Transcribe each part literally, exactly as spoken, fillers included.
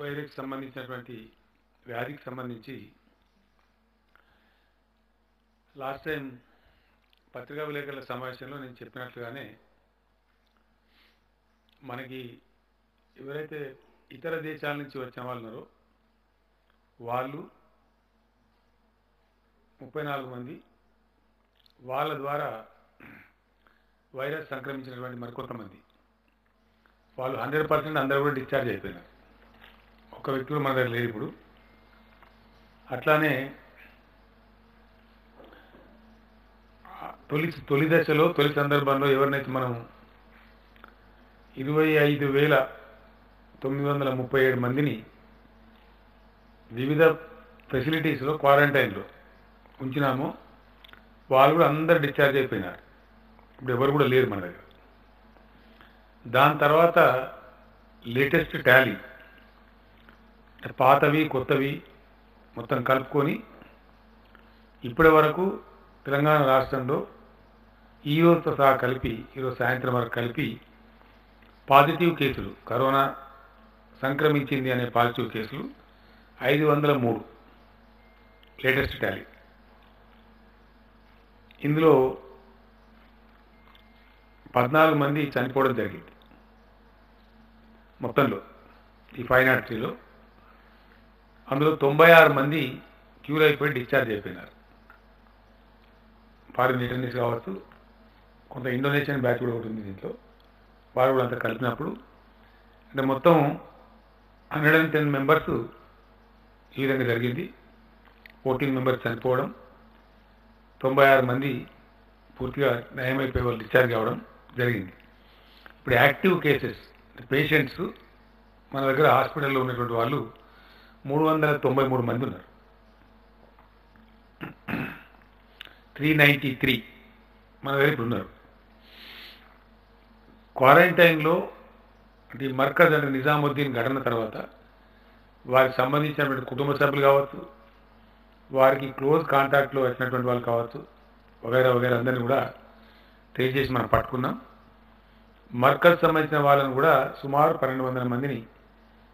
Virus సంబంధించినటువంటి వ్యాధికి సంబంధించి లాస్ట్ టైం పత్రికా విలేకరుల సమావేశంలో నేను చెప్పినట్లుగానే మనకి ఎవరైతే ఇతర దేశాల నుంచి వచ్చిన వాళ్ళున్నారో వాళ్ళు ముప్పై నాలుగు మంది వాళ్ళ ద్వారా వైరస్ సంక్రమించినటువంటి మరికొంతమంది వాళ్ళు హండ్రెడ్ పర్సెంట్ అందరూ కూడా డిశ్చార్జ్ అయిపోయినారు. ఒక వ్యక్తులు మన దగ్గర లేరు ఇప్పుడు. అట్లానే తొలి తొలి దశలో తొలి సందర్భంలో ఎవరినైతే మనం ఇరవై ఐదు వేల తొమ్మిది వందల ముప్పై ఏడు మందిని వివిధ ఫెసిలిటీస్లో క్వారంటైన్లో ఉంచినామో వాళ్ళు కూడా అందరు డిశ్చార్జ్ అయిపోయినారు. ఇప్పుడు ఎవరు కూడా లేరు మన దగ్గర. దాని తర్వాత లేటెస్ట్ టాలీ, పాతవి కొత్తవి మొత్తం కలుపుకొని ఇప్పటి వరకు తెలంగాణ రాష్ట్రంలో ఈరోజుతో సహా కలిపి ఈరోజు సాయంత్రం వరకు కలిపి పాజిటివ్ కేసులు, కరోనా సంక్రమించింది అనే పాజిటివ్ కేసులు ఐదు వందల మూడు లేటెస్ట్ టాలీ. ఇందులో పద్నాలుగు మంది చనిపోవడం జరిగింది మొత్తంలో ఈ ఫైవ్ నాట్ త్రీలో. అందులో తొంభై ఆరు మంది క్యూర్ అయిపోయి డిశ్చార్జ్ అయిపోయినారు. ఫారిన్ రిటర్నీస్ కావచ్చు, కొంత ఇండోనేషియన్ బ్యాచ్ కూడా ఒకటి ఉంది దీంట్లో, వారు కూడా అంతా కలిపినప్పుడు అంటే మొత్తం హండ్రెడ్ అండ్ టెన్ మెంబర్స్ ఈ విధంగా జరిగింది. ఫోర్టీన్ మెంబర్స్ చనిపోవడం, తొంభై ఆరు మంది పూర్తిగా నయమైపోయే వాళ్ళు డిశ్చార్జ్ కావడం జరిగింది. ఇప్పుడు యాక్టివ్ కేసెస్ పేషెంట్స్ మన దగ్గర హాస్పిటల్లో ఉన్నటువంటి వాళ్ళు మూడు వందల తొంభై మూడు మంది ఉన్నారు. త్రీ నైంటీ త్రీ మన దగ్గర ఇప్పుడు ఉన్నారు. క్వారంటైన్లో అంటే మర్కజ్ అంటే నిజాముద్దీన్ ఘటన తర్వాత వారికి సంబంధించినటువంటి కుటుంబ సభ్యులు కావచ్చు, వారికి క్లోజ్ కాంటాక్ట్లో వచ్చినటువంటి వాళ్ళు కావచ్చు, వగైరా వగైరా అందరినీ కూడా తెలియజేసి మనం పట్టుకున్నాం. మర్కజ్ సంబంధించిన వాళ్ళని కూడా సుమారు పన్నెండు వందల మందిని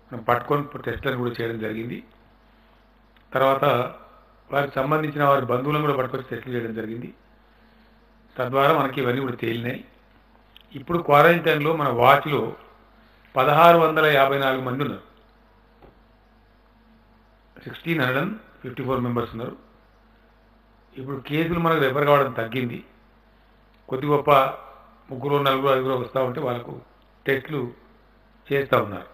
మనం పట్టుకొని టెస్ట్లను కూడా చేయడం జరిగింది. తర్వాత వారికి సంబంధించిన వారి బంధువులను కూడా పట్టుకొని టెస్టులు చేయడం జరిగింది. తద్వారా మనకి ఇవన్నీ కూడా తేలినాయి. ఇప్పుడు క్వారంటైన్లో మన వాచ్లో పదహారు వందల యాభై నాలుగు మంది ఉన్నారు. Sixteen hundred and fifty four members ఉన్నారు. ఇప్పుడు కేసులు మనకు రెఫర్ కావడం తగ్గింది. కొద్ది గొప్ప ముగ్గురు నలుగురు ఐదుగురు వస్తూ ఉంటే వాళ్ళకు టెస్టులు చేస్తూ ఉన్నారు.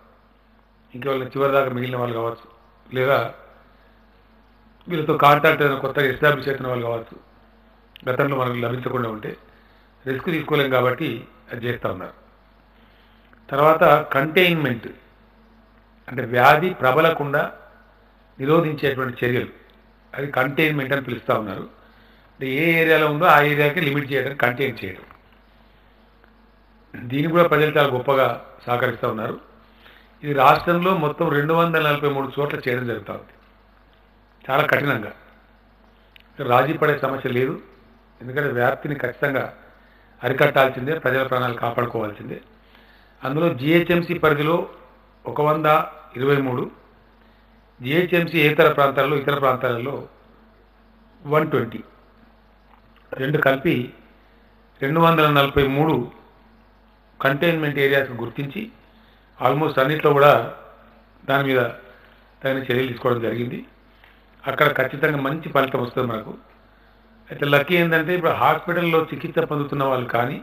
ఇంకెవరి చివరిదాకా మిగిలిన వాళ్ళు కావచ్చు, లేదా వీళ్ళతో కాంటాక్ట్ అయిన కొత్తగా ఎస్టాబ్లిష్ అయిన వాళ్ళు కావచ్చు, గతంలో మనకు లభించకుండా ఉంటే రిస్క్ తీసుకోలేం కాబట్టి అది చేస్తూ ఉన్నారు. తర్వాత కంటైన్మెంట్ అంటే వ్యాధి ప్రబలకుండా నిరోధించేటువంటి చర్యలు, అది కంటైన్మెంట్ అని పిలుస్తూ ఉన్నారు. అంటే ఏ ఏరియాలో ఉందో ఆ ఏరియాకి లిమిట్ చేయడం, కంటైన్ చేయడం. దీనికి కూడా ప్రజలు చాలా గొప్పగా సహకరిస్తూ ఉన్నారు. ఇది రాష్ట్రంలో మొత్తం రెండు వందల నలభై మూడు చోట్ల చేయడం జరుగుతూ ఉంది చాలా కఠినంగా. రాజీ పడే సమస్య లేదు, ఎందుకంటే వ్యాప్తిని ఖచ్చితంగా అరికట్టాల్సిందే, ప్రజల ప్రాణాలు కాపాడుకోవాల్సిందే. అందులో జిహెచ్ఎంసీ పరిధిలో ఒక వంద ఇరవై మూడు జిహెచ్ఎంసీ ఇతర ప్రాంతాల్లో ఇతర ప్రాంతాలలో వన్ ట్వంటీ రెండు కలిపి రెండు వందల నలభై మూడు కంటైన్మెంట్ ఏరియాస్ గుర్తించి ఆల్మోస్ట్ అన్నింటిలో కూడా దాని మీద తగిన చర్యలు తీసుకోవడం జరిగింది. అక్కడ ఖచ్చితంగా మంచి ఫలితం వస్తుంది మనకు. అయితే లక్కీ ఏంటంటే ఇప్పుడు హాస్పిటల్లో చికిత్స పొందుతున్న వాళ్ళు కానీ,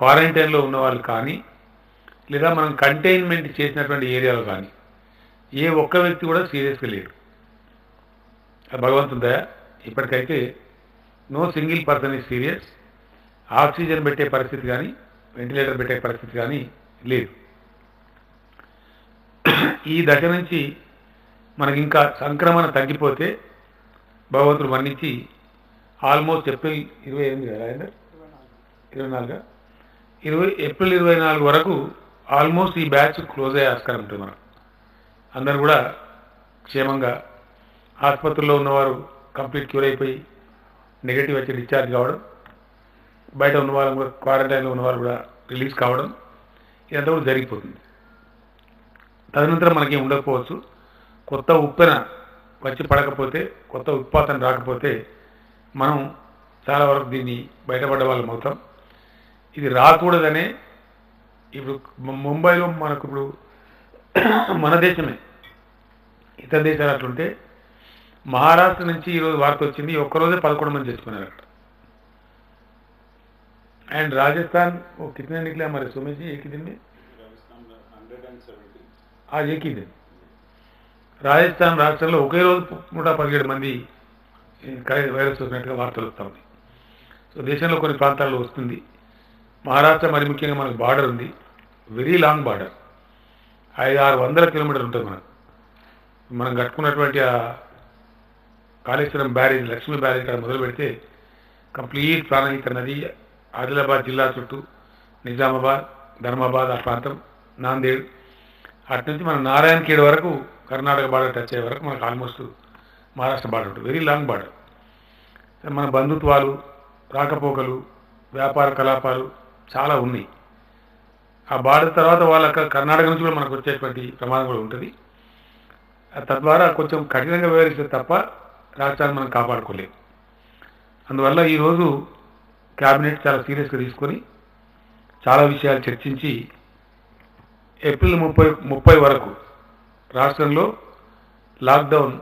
క్వారంటైన్లో ఉన్నవాళ్ళు కానీ, లేదా మనం కంటైన్మెంట్ చేసినటువంటి ఏరియాలో కానీ ఏ ఒక్క వ్యక్తి కూడా సీరియస్గా లేడు. అది భగవంతుని దయ. ఇప్పటికైతే no single person is serious. Oxygen పెట్టే పరిస్థితి కానీ, వెంటిలేటర్ పెట్టే పరిస్థితి కానీ లేదు. ఈ దశ నుంచి మనకి ఇంకా సంక్రమణ తగ్గిపోతే భగవంతుడు మన్నించి ఆల్మోస్ట్ ఏప్రిల్ ఇరవై ఎనిమిది కదా ఆయన ఇరవై నాలుగు ఇరవై ఏప్రిల్ ఇరవై నాలుగు వరకు ఆల్మోస్ట్ ఈ బ్యాచ్ క్లోజ్ అయ్యే ఆస్కారం ఉంటుంది. మనం అందరూ కూడా క్షేమంగా ఆసుపత్రుల్లో ఉన్నవారు కంప్లీట్ క్యూర్ అయిపోయి నెగిటివ్ వచ్చి డిశ్చార్జ్ కావడం, బయట ఉన్నవాళ్ళు కూడా క్వారంటైన్లో ఉన్నవారు కూడా రిలీజ్ కావడం, ఏదో ఒకటి జరిగిపోతుంది. తదనంతరం మనకి ఉండకపోవచ్చు. కొత్త ఉప్పెన వచ్చి పడకపోతే, కొత్త ఉత్పాదన రాకపోతే మనం చాలా వరకు దీన్ని బయటపడ్డ వాళ్ళం అవుతాం. ఇది రాకూడదనే ఇప్పుడు ముంబైలో మనకు ఇప్పుడు మన దేశమే, ఇతర దేశాలు అట్లుంటే మహారాష్ట్ర నుంచి ఈరోజు వార్త వచ్చింది, ఒక్కరోజే పదకొండు మంది చచ్చిపోయినారు అక్కడ. అండ్ రాజస్థాన్ ఓ కితనే నికలే हमारे సోమేజీ ఏకీ దిన్ మే आज ఏకీ దిన్ రాజస్థాన్ రాష్ట్రంలో ఒకే రోజు నూట పదిహేడు మంది వైరస్ వచ్చినట్టుగా వార్తలు వస్తూ ఉన్నాయి. సో దేశంలో కొన్ని ప్రాంతాల్లో వస్తుంది. మహారాష్ట్ర మరి ముఖ్యంగా మనకు బార్డర్ ఉంది, వెరీ లాంగ్ బార్డర్, ఐదు ఆరు వందల కిలోమీటర్లు ఉంటుంది. మనకు మనం కట్టుకున్నటువంటి ఆ కాళేశ్వరం బ్యారేజ్, లక్ష్మీ బ్యారేజ్ ఇక్కడ మొదలు పెడితే కంప్లీట్ ప్రాణహిత నది, ఆదిలాబాద్ జిల్లా చుట్టూ, నిజామాబాద్, ధర్మాబాద్ ఆ ప్రాంతం, నాందేడ్, అటు నుంచి మన నారాయణ ఖేడ్ వరకు కర్ణాటక బార్డర్ టచ్ అయ్యే వరకు మనకు ఆల్మోస్ట్ మహారాష్ట్ర బార్డర్ ఉంటుంది. Very long border. మన బంధుత్వాలు, రాకపోకలు, వ్యాపార కలాపాలు చాలా ఉన్నాయి. ఆ బార్డర్ తర్వాత వాళ్ళ కర్ణాటక నుంచి కూడా మనకు వచ్చేటువంటి ప్రమాదం కూడా ఉంటుంది. తద్వారా కొంచెం కఠినంగా వ్యవహరిస్తే తప్ప రాష్ట్రాన్ని మనం కాపాడుకోలేము. అందువల్ల ఈరోజు క్యాబినెట్ చాలా సీరియస్గా తీసుకొని చాలా విషయాలు చర్చించి ఏప్రిల్ ముప్పై ముప్పై వరకు రాష్ట్రంలో లాక్డౌన్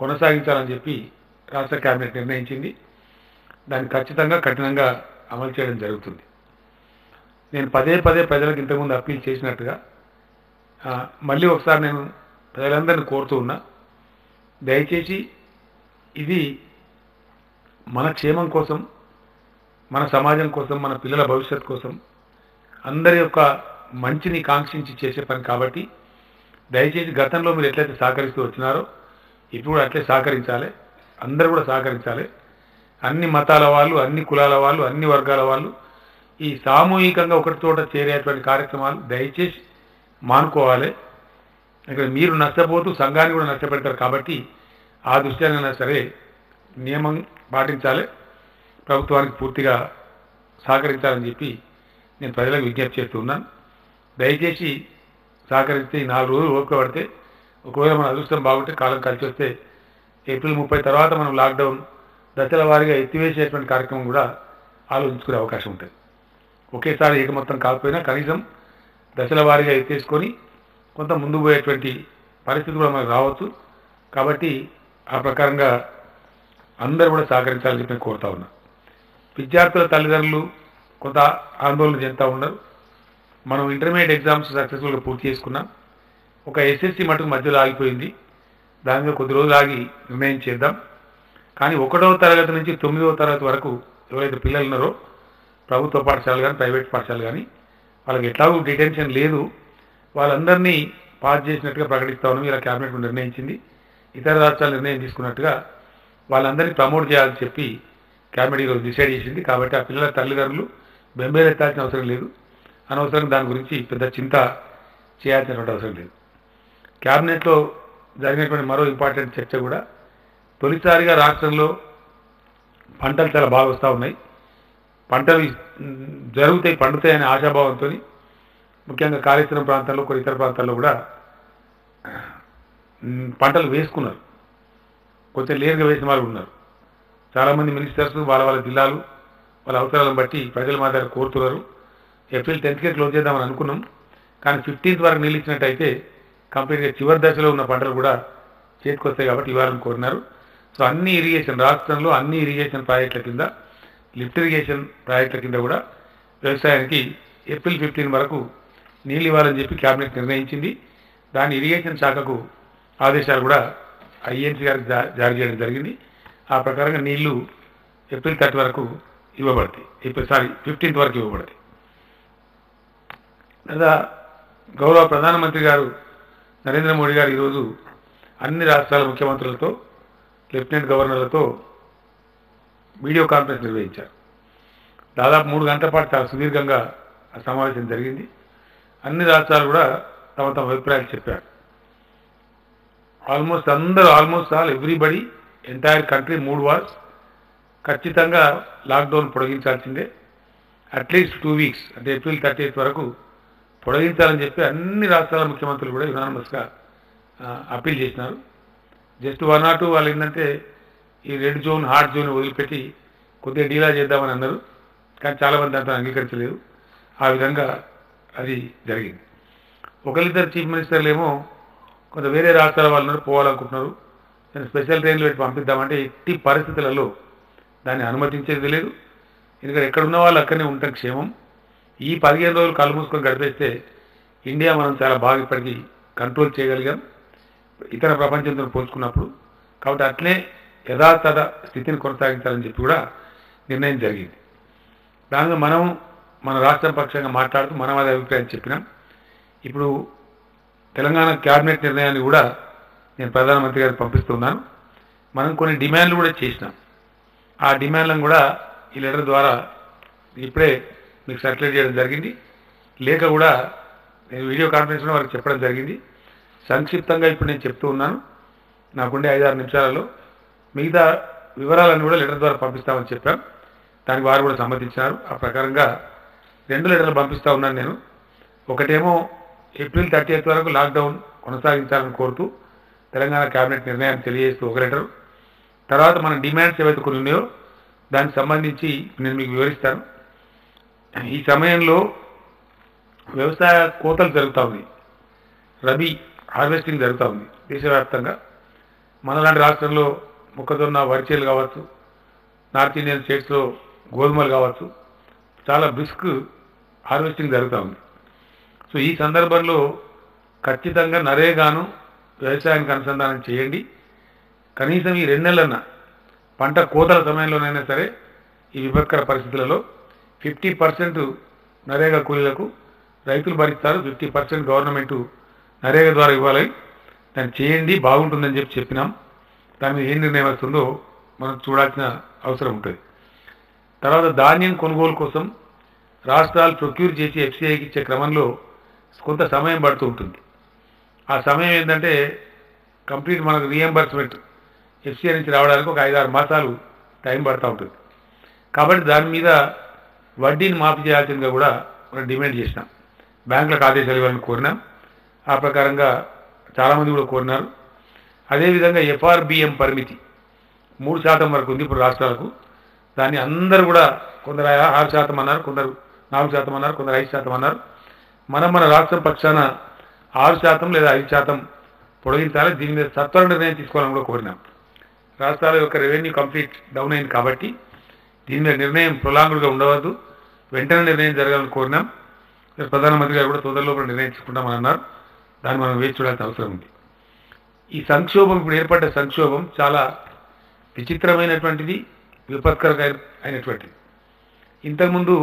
కొనసాగించాలని చెప్పి రాష్ట్ర క్యాబినెట్ నిర్ణయించింది. దాన్ని ఖచ్చితంగా కఠినంగా అమలు చేయడం జరుగుతుంది. నేను పదే పదే ప్రజలకు ఇంతకుముందు అప్పీల్ చేసినట్టుగా మళ్ళీ ఒకసారి నేను ప్రజలందరినీ కోరుతూ ఉన్నా, దయచేసి ఇది మన క్షేమం కోసం, మన సమాజం కోసం, మన పిల్లల భవిష్యత్తు కోసం, అందరి యొక్క మంచిని కాంక్షించి చేసే పని కాబట్టి దయచేసి గతంలో మీరు ఎట్లయితే సహకరిస్తూ వచ్చినారో ఇప్పుడు కూడా అట్లే సహకరించాలి. అందరూ కూడా సహకరించాలి. అన్ని మతాల వాళ్ళు, అన్ని కులాల వాళ్ళు, అన్ని వర్గాల వాళ్ళు ఈ సామూహికంగా ఒకటి చోట చేరేటువంటి కార్యక్రమాలు దయచేసి మానుకోవాలి. ఇక్కడ మీరు నష్టపోతూ సంఘాన్ని కూడా నష్టపెడతారు. కాబట్టి ఆ దృష్ట్యా సరే నియమం పాటించాలి, ప్రభుత్వానికి పూర్తిగా సహకరించాలని చెప్పి నేను ప్రజలకు విజ్ఞప్తి చేస్తున్నాను. దయచేసి సహకరిస్తే ఈ నాలుగు రోజులు ఓపిక పడితే, ఒకవేళ మన అదృష్టం బాగుంటే, కాలం కలిసి వస్తే ఏప్రిల్ ముప్పై తర్వాత మనం లాక్డౌన్ దశల వారీగా ఎత్తివేసేటువంటి కార్యక్రమం కూడా ఆలోచించుకునే అవకాశం ఉంటుంది. ఒకేసారి ఏక మొత్తం కాకపోయినా కనీసం దశల వారీగా ఎత్తేసుకొని కొంత ముందుకు పోయేటువంటి పరిస్థితి కూడా మనకు రావచ్చు. కాబట్టి ఆ ప్రకారంగా అందరూ కూడా సహకరించాలని చెప్పి నేను కోరుతా ఉన్నా. విద్యార్థుల తల్లిదండ్రులు కొంత ఆందోళన చెందుతూ ఉన్నారు. మనం ఇంటర్మీడియట్ ఎగ్జామ్స్ సక్సెస్ఫుల్గా పూర్తి చేసుకున్నాం. ఒక ఎస్ఎస్సి మటుకు మధ్యలో ఆగిపోయింది. దాని మీద కొద్ది రోజులు ఆగి నిర్ణయం చేద్దాం. కానీ ఒకటవ తరగతి నుంచి తొమ్మిదవ తరగతి వరకు ఎవరైతే పిల్లలు ఉన్నారో ప్రభుత్వ పాఠశాలలు కానీ ప్రైవేట్ పాఠశాలలు కానీ వాళ్ళకి ఎట్లాగూ డిటెన్షన్ లేదు, వాళ్ళందరినీ పాస్ చేసినట్టుగా ప్రకటిస్తా ఉన్నాం. ఇలా క్యాబినెట్ నిర్ణయించింది. ఇతర రాష్ట్రాలు నిర్ణయం తీసుకున్నట్టుగా వాళ్ళందరినీ ప్రమోట్ చేయాలని చెప్పి క్యాబినెట్ ఈరోజు డిసైడ్ చేసింది. కాబట్టి ఆ పిల్లల తల్లిదండ్రులు బెంబేలెత్తాల్సిన అవసరం లేదు, అనవసరంగా దాని గురించి పెద్ద చింత చేయాల్సినటువంటి అవసరం లేదు. క్యాబినెట్లో జరిగినటువంటి మరో ఇంపార్టెంట్ చర్చ కూడా, తొలిసారిగా రాష్ట్రంలో పంటలు చాలా బాగా వస్తూ ఉన్నాయి. పంటలు జరుగుతాయి, పండుతాయనే ఆశాభావంతో ముఖ్యంగా కాళేశ్వరం ప్రాంతాల్లో, కొన్ని ఇతర ప్రాంతాల్లో కూడా పంటలు వేసుకున్నారు. కొంచెం లేరుగా వేసిన వాళ్ళు ఉన్నారు. చాలామంది మినిస్టర్స్ వాళ్ళ వాళ్ళ జిల్లాలు వాళ్ళ అవసరాలను బట్టి ప్రజల మా దగ్గర కోరుతున్నారు. ఏప్రిల్ టెన్త్కే క్లోజ్ చేద్దామని అనుకున్నాం. కానీ ఫిఫ్టీన్త్ వరకు నిలిచినట్టయితే కంప్లీట్గా చివరి దశలో ఉన్న పంటలు కూడా చేతికొస్తాయి. కాబట్టి ఇవ్వాలని కోరినారు. సో అన్ని ఇరిగేషన్ రాష్ట్రంలో అన్ని ఇరిగేషన్ ప్రాజెక్టుల కింద, లిఫ్ట్ ఇరిగేషన్ ప్రాజెక్టుల కింద కూడా వ్యవసాయానికి ఏప్రిల్ ఫిఫ్టీన్ వరకు నీళ్ళు ఇవ్వాలని చెప్పి క్యాబినెట్ నిర్ణయించింది. దాని ఇరిగేషన్ శాఖకు ఆదేశాలు కూడా ఐఎన్సీ గారికి జారీ చేయడం జరిగింది. ఆ ప్రకారంగా నీళ్లు ఏప్రిల్ థర్టీ వరకు ఇవ్వబడతాయి. ఏప్రిల్ సారీ ఫిఫ్టీన్త్ వరకు ఇవ్వబడతాయి. లేదా గౌరవ ప్రధానమంత్రి గారు నరేంద్ర మోడీ గారు ఈరోజు అన్ని రాష్ట్రాల ముఖ్యమంత్రులతో, లెఫ్టినెంట్ గవర్నర్లతో వీడియో కాన్ఫరెన్స్ నిర్వహించారు. దాదాపు మూడు గంటల పాటు చాలా సుదీర్ఘంగా ఆ సమావేశం జరిగింది. అన్ని రాష్ట్రాలు కూడా తమ తమ అభిప్రాయాలు చెప్పారు. ఆల్మోస్ట్ అందరూ, almost all everybody, entire country మూడు వార్స్ ఖచ్చితంగా లాక్డౌన్ పొడిగించాల్సిందే. అట్లీస్ట్ టూ వీక్స్ అంటే ఏప్రిల్ థర్టీ ఎయిత్ వరకు పొడగించాలని చెప్పి అన్ని రాష్ట్రాల ముఖ్యమంత్రులు కూడా యునానిమస్గా అప్పీల్ చేసినారు. జస్ట్ వన్ ఆర్ టూ వాళ్ళు ఏంటంటే ఈ రెడ్ జోన్ హాట్ జోన్ వదిలిపెట్టి కొద్దిగా డీలా చేద్దామని అన్నారు. కానీ చాలామంది దాంతో అంగీకరించలేదు. ఆ విధంగా అది జరిగింది. ఒకరిద్దరు చీఫ్ మినిస్టర్లు ఏమో కొంత వేరే రాష్ట్రాల వాళ్ళని పోవాలనుకుంటున్నారు. నేను స్పెషల్ ట్రైన్లు పెట్టి పంపిద్దామంటే ఎట్టి పరిస్థితులలో దాన్ని అనుమతించేది లేదు. ఎందుకంటే ఎక్కడున్న వాళ్ళు అక్కడనే ఉంటాం క్షేమం. ఈ పదిహేను రోజులు కళ్ళు మూసుకొని గడిపేస్తే ఇండియా మనం చాలా బాగా ఇప్పటికీ కంట్రోల్ చేయగలిగాం ఇతర ప్రపంచంతో పోల్చుకున్నప్పుడు. కాబట్టి అట్లే యథాతథ స్థితిని కొనసాగించాలని చెప్పి కూడా నిర్ణయం జరిగింది. దానిలో మనం మన రాష్ట్రం పక్షంగా మాట్లాడుతూ మనం అదే అభిప్రాయం చెప్పినాం. ఇప్పుడు తెలంగాణ క్యాబినెట్ నిర్ణయాన్ని కూడా నేను ప్రధానమంత్రి గారికి పంపిస్తున్నాను. మనం కొన్ని డిమాండ్లు కూడా చేసినాం. ఆ డిమాండ్లను కూడా ఈ లెటర్ ద్వారా ఇప్పుడే మీకు సర్క్యులేట్ చేయడం జరిగింది. లేక కూడా నేను వీడియో కాన్ఫరెన్స్లో వారికి చెప్పడం జరిగింది. సంక్షిప్తంగా ఇప్పుడు నేను చెప్తూ ఉన్నాను నాకుండే ఐదారు నిమిషాలలో. మిగతా వివరాలను కూడా లెటర్ ద్వారా పంపిస్తామని చెప్పాం. దానికి వారు కూడా సమ్మతించినారు. ఆ ప్రకారంగా రెండు లెటర్లు పంపిస్తూ ఉన్నాను నేను. ఒకటేమో ఏప్రిల్ థర్టీ ఎయిత్ వరకు లాక్డౌన్ కొనసాగించాలని కోరుతూ తెలంగాణ కేబినెట్ నిర్ణయాన్ని తెలియజేస్తూ ఒక లెటర్. తర్వాత మన డిమాండ్స్ ఏవైతే కొన్ని ఉన్నాయో దానికి సంబంధించి నేను మీకు వివరిస్తాను. ఈ సమయంలో వ్యవసాయ కోతలు జరుగుతూ ఉంది, రబీ హార్వెస్టింగ్ జరుగుతూ ఉంది దేశవ్యాప్తంగా. మనలాంటి రాష్ట్రంలో మొక్కజొన్న, వరిచేలు కావచ్చు, నార్త్ ఇండియన్ స్టేట్స్లో గోధుమలు కావచ్చు, చాలా బిస్క్ హార్వెస్టింగ్ జరుగుతూ ఉంది. సో ఈ సందర్భంలో ఖచ్చితంగా నరేగాను వ్యవసాయానికి అనుసంధానం చేయండి. కనీసం ఈ రెండు నెలన్న పంట కోతల సమయంలోనైనా సరే ఈ విపత్కర పరిస్థితులలో ఫిఫ్టీ పర్సెంట్ నరేగా కూలీలకు రైతులు భరిస్తారు, ఫిఫ్టీ పర్సెంట్ గవర్నమెంట్ నరేగా ద్వారా ఇవ్వాలి. దాన్ని చేయండి, బాగుంటుందని చెప్పి చెప్పినాం. దాని మీద ఏం నిర్ణయం వస్తుందో మనం చూడాల్సిన అవసరం ఉంటుంది. తర్వాత ధాన్యం కొనుగోలు కోసం రాష్ట్రాలు ప్రొక్యూర్ చేసి ఎఫ్సీఐకి ఇచ్చే క్రమంలో కొంత సమయం పడుతూ ఉంటుంది. ఆ సమయం ఏంటంటే కంప్లీట్ మనకు రీఎంబర్స్మెంట్ ఎఫ్సీఐ నుంచి రావడానికి ఒక ఐదారు మాసాలు టైం పడుతూ ఉంటుంది. కాబట్టి దాని మీద వడ్డీని మాఫీ చేయాల్సిందిగా కూడా మనం డిమాండ్ చేసినాం. బ్యాంకులకు ఆదేశాలు ఇవ్వాలని కోరినాం. ఆ ప్రకారంగా చాలామంది కూడా కోరినారు. అదేవిధంగా ఎఫ్ఆర్బిఎం పరిమితి మూడు శాతం వరకు ఉంది ఇప్పుడు రాష్ట్రాలకు. దాన్ని అందరూ కూడా కొందరు ఆరు శాతం అన్నారు, కొందరు నాలుగు శాతం అన్నారు, కొందరు ఐదు శాతం అన్నారు. మనం మన రాష్ట్రం పక్షాన ఆరు శాతం లేదా ఐదు శాతం పొడిగించాలి. దీని మీద సత్వర నిర్ణయం తీసుకోవాలని కూడా కోరినాం. రాష్ట్రాల యొక్క రెవెన్యూ కంప్లీట్ డౌన్ అయింది కాబట్టి దీని మీద నిర్ణయం ప్రొలాంగుడ్గా ఉండవద్దు, వెంటనే నిర్ణయం జరగాలని కోరినాం. ప్రధానమంత్రి గారు కూడా తొందరలో కూడా నిర్ణయించుకుంటామని అన్నారు. దాన్ని మనం వేచి చూడాల్సిన అవసరం ఉంది. ఈ సంక్షోభం, ఇప్పుడు ఏర్పడ్డ సంక్షోభం చాలా విచిత్రమైనటువంటిది, విపత్కరంగా అయినటువంటిది. ఇంతకుముందు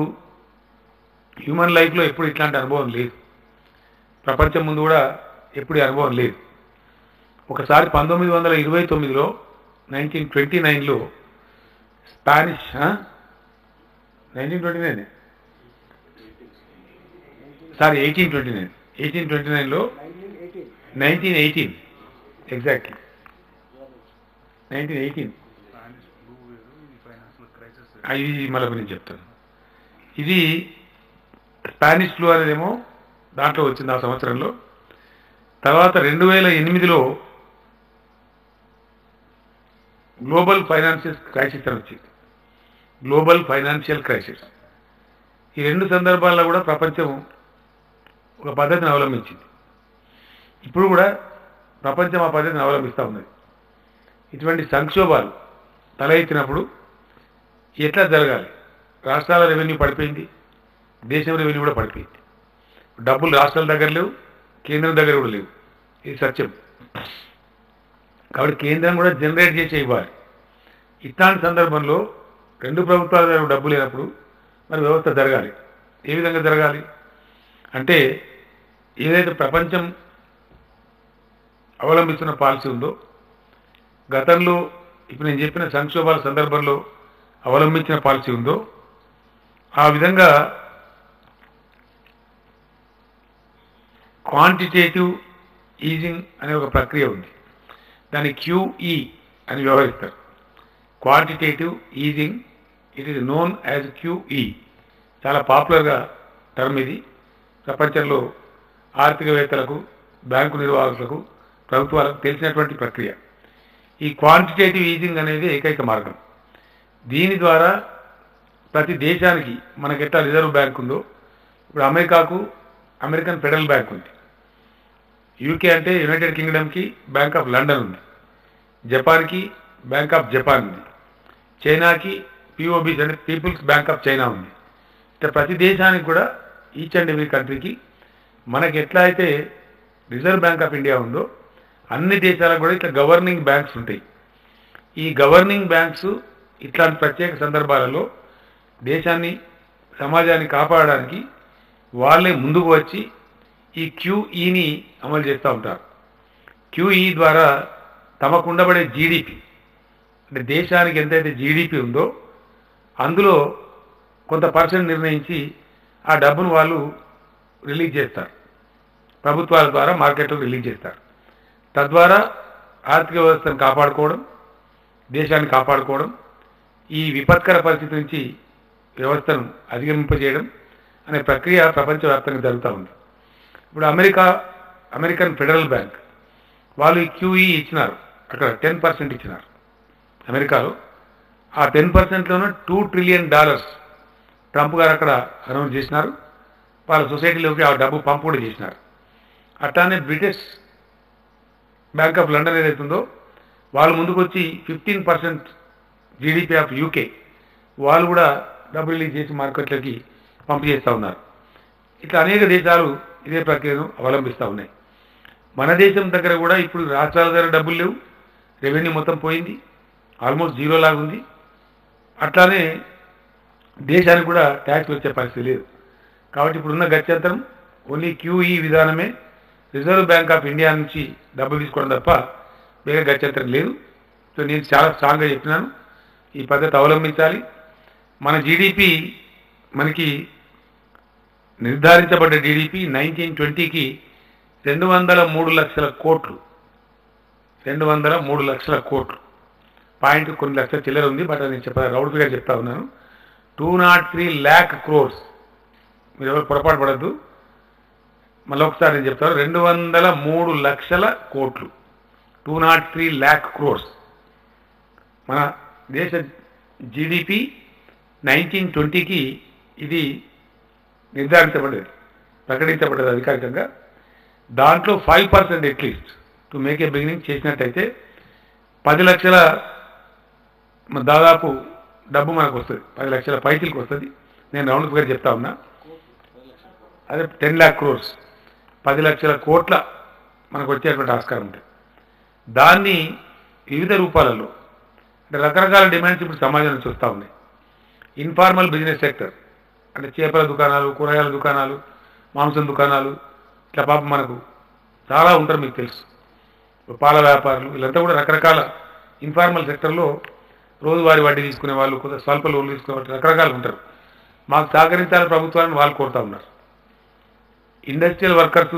హ్యూమన్ లైఫ్లో ఎప్పుడు ఇట్లాంటి అనుభవం లేదు, ప్రపంచం ముందు కూడా ఎప్పుడు అనుభవం లేదు. ఒకసారి పంతొమ్మిది వందల ఇరవై తొమ్మిదిలో నైన్టీన్ ట్వంటీ నైన్లో Spanish nineteen twenty nine sorry eighteen twenty nine eighteen twenty నైన్లో nineteen eighteen exactly nineteen eighteen ఇది మళ్ళీ గురించి చెప్తాను. ఇది స్పానిష్ ఫ్లూ అనేదేమో దాంట్లో వచ్చింది ఆ సంవత్సరంలో. తర్వాత రెండు వేల ఎనిమిదిలో గ్లోబల్ ఫైనాన్షియల్ క్రైసిస్ అని వచ్చింది, గ్లోబల్ ఫైనాన్షియల్ క్రైసిస్. ఈ రెండు సందర్భాల్లో కూడా ప్రపంచం ఒక పద్ధతిని అవలంబించింది. ఇప్పుడు కూడా ప్రపంచం ఆ పద్ధతిని అవలంబిస్తూ ఉన్నది. ఇటువంటి సంక్షోభాలు తల ఎత్తినప్పుడు ఎట్లా జరగాలి? రాష్ట్రాల రెవెన్యూ పడిపోయింది, దేశం రెవెన్యూ కూడా పడిపోయింది. డబ్బులు రాష్ట్రాల దగ్గర లేవు, కేంద్రం దగ్గర కూడా లేవు, ఇది సత్యం. కాబట్టి కేంద్రం కూడా జనరేట్ చేసే ఇవ్వాలి. ఇట్లాంటి సందర్భంలో రెండు ప్రభుత్వాల దగ్గర డబ్బు లేనప్పుడు మరి వ్యవస్థ జరగాలి. ఏ విధంగా జరగాలి అంటే ఏదైతే ప్రపంచం అవలంబిస్తున్న పాలసీ ఉందో, గతంలో ఇప్పుడు నేను చెప్పిన సంక్షోభాల సందర్భంలో అవలంబించిన పాలసీ ఉందో, ఆ విధంగా క్వాంటిటేటివ్ ఈజింగ్ అనే ఒక ప్రక్రియ ఉంది. దాన్ని క్యూఈ అని వ్యవహరిస్తారు. Quantitative easing, it is known as QE. చాలా పాపులర్గా టర్మ్ ఇది. ప్రపంచంలో ఆర్థికవేత్తలకు, బ్యాంకు నిర్వాహకులకు, ప్రభుత్వాలకు తెలిసినటువంటి ప్రక్రియ. ఈ క్వాంటిటేటివ్ ఈజింగ్ అనేది ఏకైక మార్గం. దీని ద్వారా ప్రతి దేశానికి మనకి ఎట్లా రిజర్వ్ బ్యాంక్ ఉందో, ఇప్పుడు అమెరికాకు అమెరికన్ ఫెడరల్ బ్యాంక్ ఉంది, యూకే అంటే యునైటెడ్ కింగ్డమ్కి బ్యాంక్ ఆఫ్ లండన్ ఉంది, జపాన్కి బ్యాంక్ ఆఫ్ జపాన్ ఉంది, చైనాకి పీఓబీస్ అంటే పీపుల్స్ బ్యాంక్ ఆఫ్ చైనా ఉంది. ఇట్లా ప్రతి దేశానికి కూడా, ఈచ్ అండ్ ఎవ్రీ కంట్రీకి మనకు ఎట్లా అయితే రిజర్వ్ బ్యాంక్ ఆఫ్ ఇండియా ఉందో అన్ని దేశాలకు కూడా ఇట్లా గవర్నింగ్ బ్యాంక్స్ ఉంటాయి. ఈ గవర్నింగ్ బ్యాంక్స్ ఇట్లాంటి ప్రత్యేక సందర్భాలలో దేశాన్ని, సమాజాన్ని కాపాడడానికి వాళ్ళే ముందుకు వచ్చి ఈ క్యూఈని అమలు చేస్తూ ఉంటారు. క్యూఈ ద్వారా తమకు ఉండబడే జీడిపి, అంటే దేశానికి ఎంతైతే జీడిపి ఉందో అందులో కొంత పర్సెంట్ నిర్ణయించి ఆ డబ్బును వాళ్ళు రిలీజ్ చేస్తారు, ప్రభుత్వాల ద్వారా మార్కెట్లో రిలీజ్ చేస్తారు. తద్వారా ఆర్థిక వ్యవస్థను కాపాడుకోవడం, దేశాన్ని కాపాడుకోవడం, ఈ విపత్కర పరిస్థితి నుంచి వ్యవస్థను అధిగమింపజేయడం అనే ప్రక్రియ ప్రపంచవ్యాప్తంగా జరుగుతూ ఉంది. ఇప్పుడు అమెరికా అమెరికన్ ఫెడరల్ బ్యాంక్ వాళ్ళు ఈ క్యూఈ ఇచ్చినారు, అక్కడ టెన్ పర్సెంట్ ఇచ్చినారు అమెరికాలో. ఆ టెన్ పర్సెంట్లోనూ టూ ట్రిలియన్ డాలర్స్ ట్రంప్ గారు అక్కడ అనౌన్స్ చేసినారు, వాళ్ళ సొసైటీలోకి ఆ డబ్బు పంపుడు చేసినారు. అట్లానే బ్రిటిష్ బ్యాంక్ ఆఫ్ లండన్ ఏదైతుందో వాళ్ళు ముందుకు వచ్చి fifteen percent GDP of UK వాళ్ళు కూడా డబ్బు రిలీజ్ చేసి మార్కెట్లకి పంపు చేస్తూ ఉన్నారు. ఇట్లా అనేక దేశాలు ఇదే ప్రక్రియను అవలంబిస్తూ ఉన్నాయి. మన దేశం దగ్గర కూడా ఇప్పుడు రాష్ట్రాల దగ్గర డబ్బులు లేవు, రెవెన్యూ మొత్తం పోయింది, ఆల్మోస్ట్ జీరో లాగుంది. అట్లానే దేశానికి కూడా ట్యాక్స్ వచ్చే పరిస్థితి లేదు. కాబట్టి ఇప్పుడున్న గత్యంతరం ఓన్లీ క్యూఈ విధానమే, రిజర్వ్ బ్యాంక్ ఆఫ్ ఇండియా నుంచి డబ్బు తీసుకోవడం తప్ప వేరే గత్యంతరం లేదు. సో నేను చాలా స్ట్రాంగ్గా చెప్పినాను, ఈ పద్ధతి అవలంబించాలి. మన జీడిపి, మనకి నిర్ధారించబడ్డ జీడిపి నైన్టీన్ ట్వంటీకి రెండు వందల మూడు లక్షల కోట్లు రెండు వందల మూడు లక్షల కోట్లు పాయింట్ కొన్ని లక్షల చిల్లర ఉంది, బట్ నేను చెప్ప రౌండ్గా చెప్తా ఉన్నాను. Two naught three lakh crores, మీరు ఎవరు పొరపాటు పడద్దు, మళ్ళీ ఒకసారి నేను చెప్తాను, రెండు వందల మూడు లక్షల కోట్లు, two naught three lakh crores మన దేశ జీడిపి నైన్టీన్ ట్వంటీకి ఇది నిర్ధారించబడ్డది, ప్రకటించబడ్డది అధికారికంగా. దాంట్లో five percent at least to make a beginning చేసినట్టయితే పది లక్షల దాదాపు డబ్బు మనకు వస్తుంది, పది లక్షల పైసలకు వస్తుంది. నేను రౌండ్ ఫిగర్ చెప్తా ఉన్నా, అదే టెన్ ల్యాక్ క్రోర్స్, పది లక్షల కోట్ల మనకు వచ్చేటువంటి ఆస్కారం ఉంటుంది. దాన్ని వివిధ రూపాలలో, అంటే రకరకాల డిమాండ్స్ ఇప్పుడు సమాజం నుంచి వస్తూ ఉన్నాయి. ఇన్ఫార్మల్ బిజినెస్ సెక్టర్ అంటే చేపల దుకాణాలు, కూరగాయల దుకాణాలు, మాంసం దుకాణాలు, ఇట్లా పాపం మనకు చాలా ఉంటారు, మీకు తెలుసు. పాల వ్యాపారులు, వీళ్ళంతా కూడా రకరకాల ఇన్ఫార్మల్ సెక్టర్లో రోజువారీ వడ్డీ తీసుకునే వాళ్ళు, కొంత స్వల్ప లోన్లు తీసుకునే వాళ్ళు, రకరకాలు ఉంటారు. మాకు సహకరించాలని ప్రభుత్వాలను వాళ్ళు కోరుతూ ఉన్నారు. ఇండస్ట్రియల్ వర్కర్స్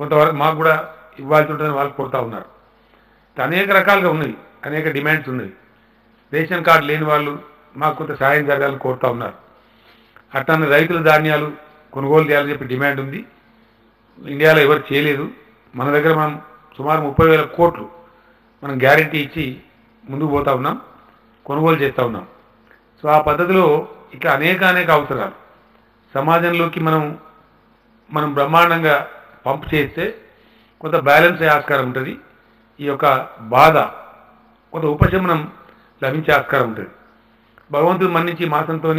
కొంతవరకు మాకు కూడా ఇవ్వాల్సి ఉంటుందని వాళ్ళు కోరుతూ ఉన్నారు. అనేక రకాలుగా ఉన్నాయి, అనేక డిమాండ్స్ ఉన్నాయి. రేషన్ కార్డు లేని వాళ్ళు మాకు కొంత సహాయం జరగాలని కోరుతూ ఉన్నారు. అట్లానే రైతుల ధాన్యాలు కొనుగోలు చేయాలని చెప్పి డిమాండ్ ఉంది, ఇండియాలో ఎవరు చేయలేదు. మన దగ్గర మనం సుమారు ముప్పై వేల కోట్లు మనం గ్యారంటీ ఇచ్చి ముందుకు పోతా ఉన్నాం, కొనుగోలు చేస్తూ ఉన్నాం. సో ఆ పద్ధతిలో ఇట్లా అనేక అనేక అవసరాలు సమాజంలోకి మనం మనం బ్రహ్మాండంగా పంప్ చేస్తే కొంత బ్యాలెన్స్ అయ్యే ఆస్కారం ఉంటుంది, ఈ యొక్క బాధ కొంత ఉపశమనం లభించే ఆస్కారం ఉంటుంది. భగవంతుడు మన్నించి మాసంతో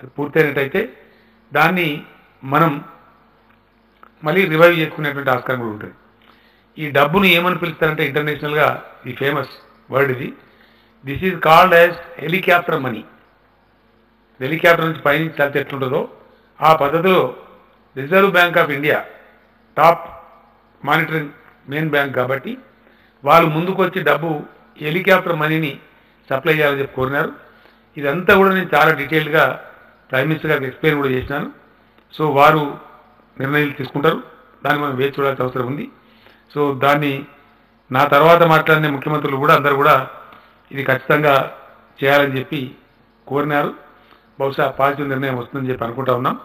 అది పూర్తయినట్టయితే దాన్ని మనం మళ్ళీ రివైవ్ చేసుకునేటువంటి ఆస్కారం కూడా ఉంటుంది. ఈ డబ్బును ఏమని పిలుస్తారంటే ఇంటర్నేషనల్గా ఈ ఫేమస్ వర్డ్ ఇది, this is called as helicopter money. Helicopter నుంచి పైనుంచి తలత ఎట్లుంటుందో ఆ పద్ధతిలో reserve bank of India top monitoring main bank కాబట్టి వాళ్ళు ముందుకు వచ్చి డబ్బు, హెలికాప్టర్ మనీని సప్లై చేయాలని చెప్పి కోరినారు. ఇదంతా కూడా నేను చాలా డీటెయిల్డ్గా ప్రైమ్ మినిస్టర్ గారికి ఎక్స్ప్లెయిన్ కూడా చేసినాను. సో వారు నిర్ణయాలు తీసుకుంటారు, దాన్ని మనం వేచి చూడాల్సిన అవసరం ఉంది. సో దాన్ని నా తర్వాత మాట్లాడిన ముఖ్యమంత్రులు కూడా అందరూ కూడా ఇది ఖచ్చితంగా చేయాలని చెప్పి కోరినారు. బహుశా పాజిటివ్ నిర్ణయం వస్తుందని చెప్పి అనుకుంటా ఉన్నాం.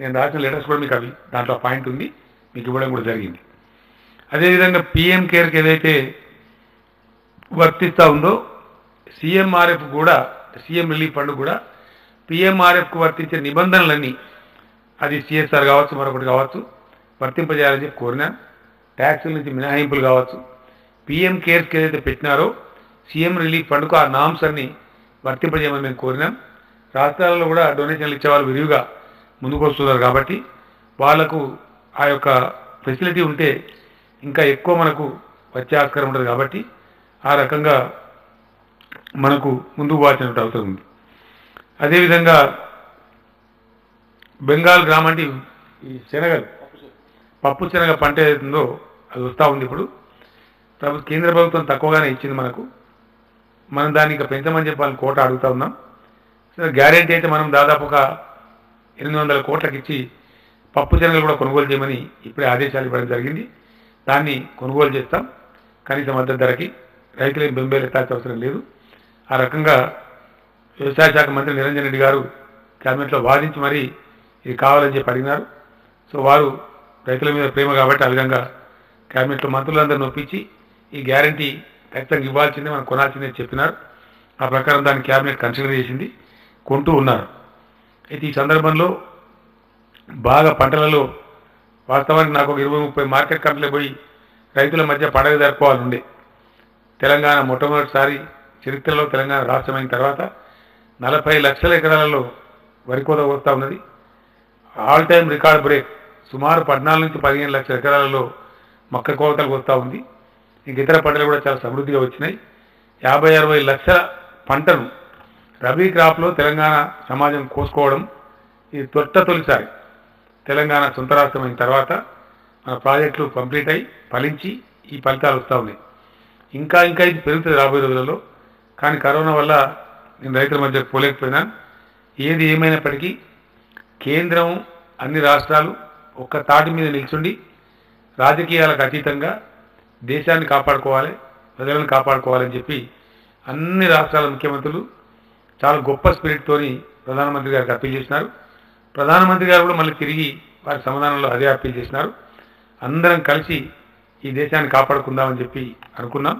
నేను రాసిన లెటర్స్ కూడా మీకు అవి దాంట్లో పాయింట్ ఉంది, మీకు ఇవ్వడం కూడా జరిగింది. అదేవిధంగా పీఎం కేర్కి ఏదైతే వర్తిస్తూ ఉందో సీఎంఆర్ఎఫ్ కూడా, సీఎం రిలీఫ్ ఫండ్ కూడా పీఎంఆర్ఎఫ్కు వర్తించే నిబంధనలన్నీ అది సిఎస్ఆర్ కావచ్చు మరొకటి కావచ్చు వర్తింపజేయాలని చెప్పి కోరినా, ట్యాక్సుల నుంచి మినహాయింపులు కావచ్చు, పీఎం కేర్స్కి ఏదైతే పెట్టినారో సీఎం రిలీఫ్ ఫండ్కు ఆ నామ్స్ అన్ని వర్తింపజేయమని మేము కోరినాం. రాష్ట్రాలలో కూడా డొనేషన్లు ఇచ్చేవాళ్ళు విరివిగా ముందుకు వస్తున్నారు కాబట్టి వాళ్లకు ఆ యొక్క ఫెసిలిటీ ఉంటే ఇంకా ఎక్కువ మనకు వచ్చే ఆస్కారం ఉంటుంది కాబట్టి ఆ రకంగా మనకు ముందుకు పోవాల్సిన అవసరం ఉంది. అదేవిధంగా బెంగాల్ గ్రామ్ అంటే ఈ శనగలు, పప్పు శనగ పంట ఏదైతుందో అది వస్తూ ఉంది. ఇప్పుడు ప్రభుత్వం కేంద్ర ప్రభుత్వం తక్కువగానే ఇచ్చింది మనకు, మనం దాన్ని ఇంకా పెంచమని చెప్పాలని కోట అడుగుతూ ఉన్నాం. గ్యారెంటీ అయితే మనం దాదాపు ఒక ఎనిమిది వందల కోట్లకు ఇచ్చి పప్పు శనగలు కూడా కొనుగోలు చేయమని ఇప్పుడే ఆదేశాలు ఇవ్వడం జరిగింది. దాన్ని కొనుగోలు చేస్తాం కనీస మద్దతు ధరకి, రైతులేం బెంబేలు ఎత్తాల్సిన అవసరం లేదు. ఆ రకంగా వ్యవసాయ శాఖ మంత్రి నిరంజన్ రెడ్డి గారు క్యాబినెట్లో వాదించి మరీ ఇది కావాలని చెప్పి అడిగినారు. సో వారు రైతుల మీద ప్రేమ కాబట్టి ఆ విధంగా క్యాబినెట్లో మంత్రులందరినీ ఒప్పించి ఈ గ్యారంటీ ఖచ్చితంగా ఇవ్వాల్సిందే, మనం కొనాల్సిందే చెప్పినారు. ఆ ప్రకారం దాన్ని క్యాబినెట్ కన్సిడర్ చేసింది, కొంటూ ఉన్నారు. అయితే ఈ సందర్భంలో బాగా పంటలలో వాస్తవానికి నాకు ఒక ఇరవై ముప్పై మార్కెట్ కమిటీలు పోయి రైతుల మధ్య పండగ జరుపుకోవాలి ఉండే. తెలంగాణ మొట్టమొదటిసారి చరిత్రలో తెలంగాణ రాష్ట్రమైన తర్వాత నలభై లక్షల ఎకరాలలో వరి కోత వస్తూ ఉన్నది. ఆల్ టైమ్ రికార్డ్ బ్రేక్ సుమారు పద్నాలుగు నుంచి పదిహేను లక్షల ఎకరాలలో మొక్క కోతలకు వస్తూ ఉంది. ఇంక ఇతర పంటలు కూడా చాలా సమృద్ధిగా వచ్చినాయి. యాభై అరవై లక్షల పంటను రబీ క్రాప్లో తెలంగాణ సమాజం కోసుకోవడం ఇది తొట్ట తొలిసారి. తెలంగాణ సొంత రాష్ట్రమైన తర్వాత మన ప్రాజెక్టులు కంప్లీట్ అయి ఫలించి ఈ ఫలితాలు వస్తూ ఉన్నాయి. ఇంకా ఇంకా ఇది పెరుగుతుంది రాబోయే రోజులలో. కానీ కరోనా వల్ల నేను రైతుల మధ్యకు పోలేకపోయినాను. ఏది ఏమైనప్పటికీ కేంద్రం అన్ని రాష్ట్రాలు ఒక్క తాటి మీద నిల్చుండి రాజకీయాలకు అతీతంగా దేశాన్ని కాపాడుకోవాలి, ప్రజలను కాపాడుకోవాలని చెప్పి అన్ని రాష్ట్రాల ముఖ్యమంత్రులు చాలా గొప్ప స్పిరిట్తోని ప్రధానమంత్రి గారికి అప్పీల్ చేసినారు. ప్రధానమంత్రి గారు కూడా మళ్ళీ తిరిగి వారి సమాధానంలో అదే అప్పీల్ చేసినారు. అందరం కలిసి ఈ దేశాన్ని కాపాడుకుందామని చెప్పి అనుకున్నాం.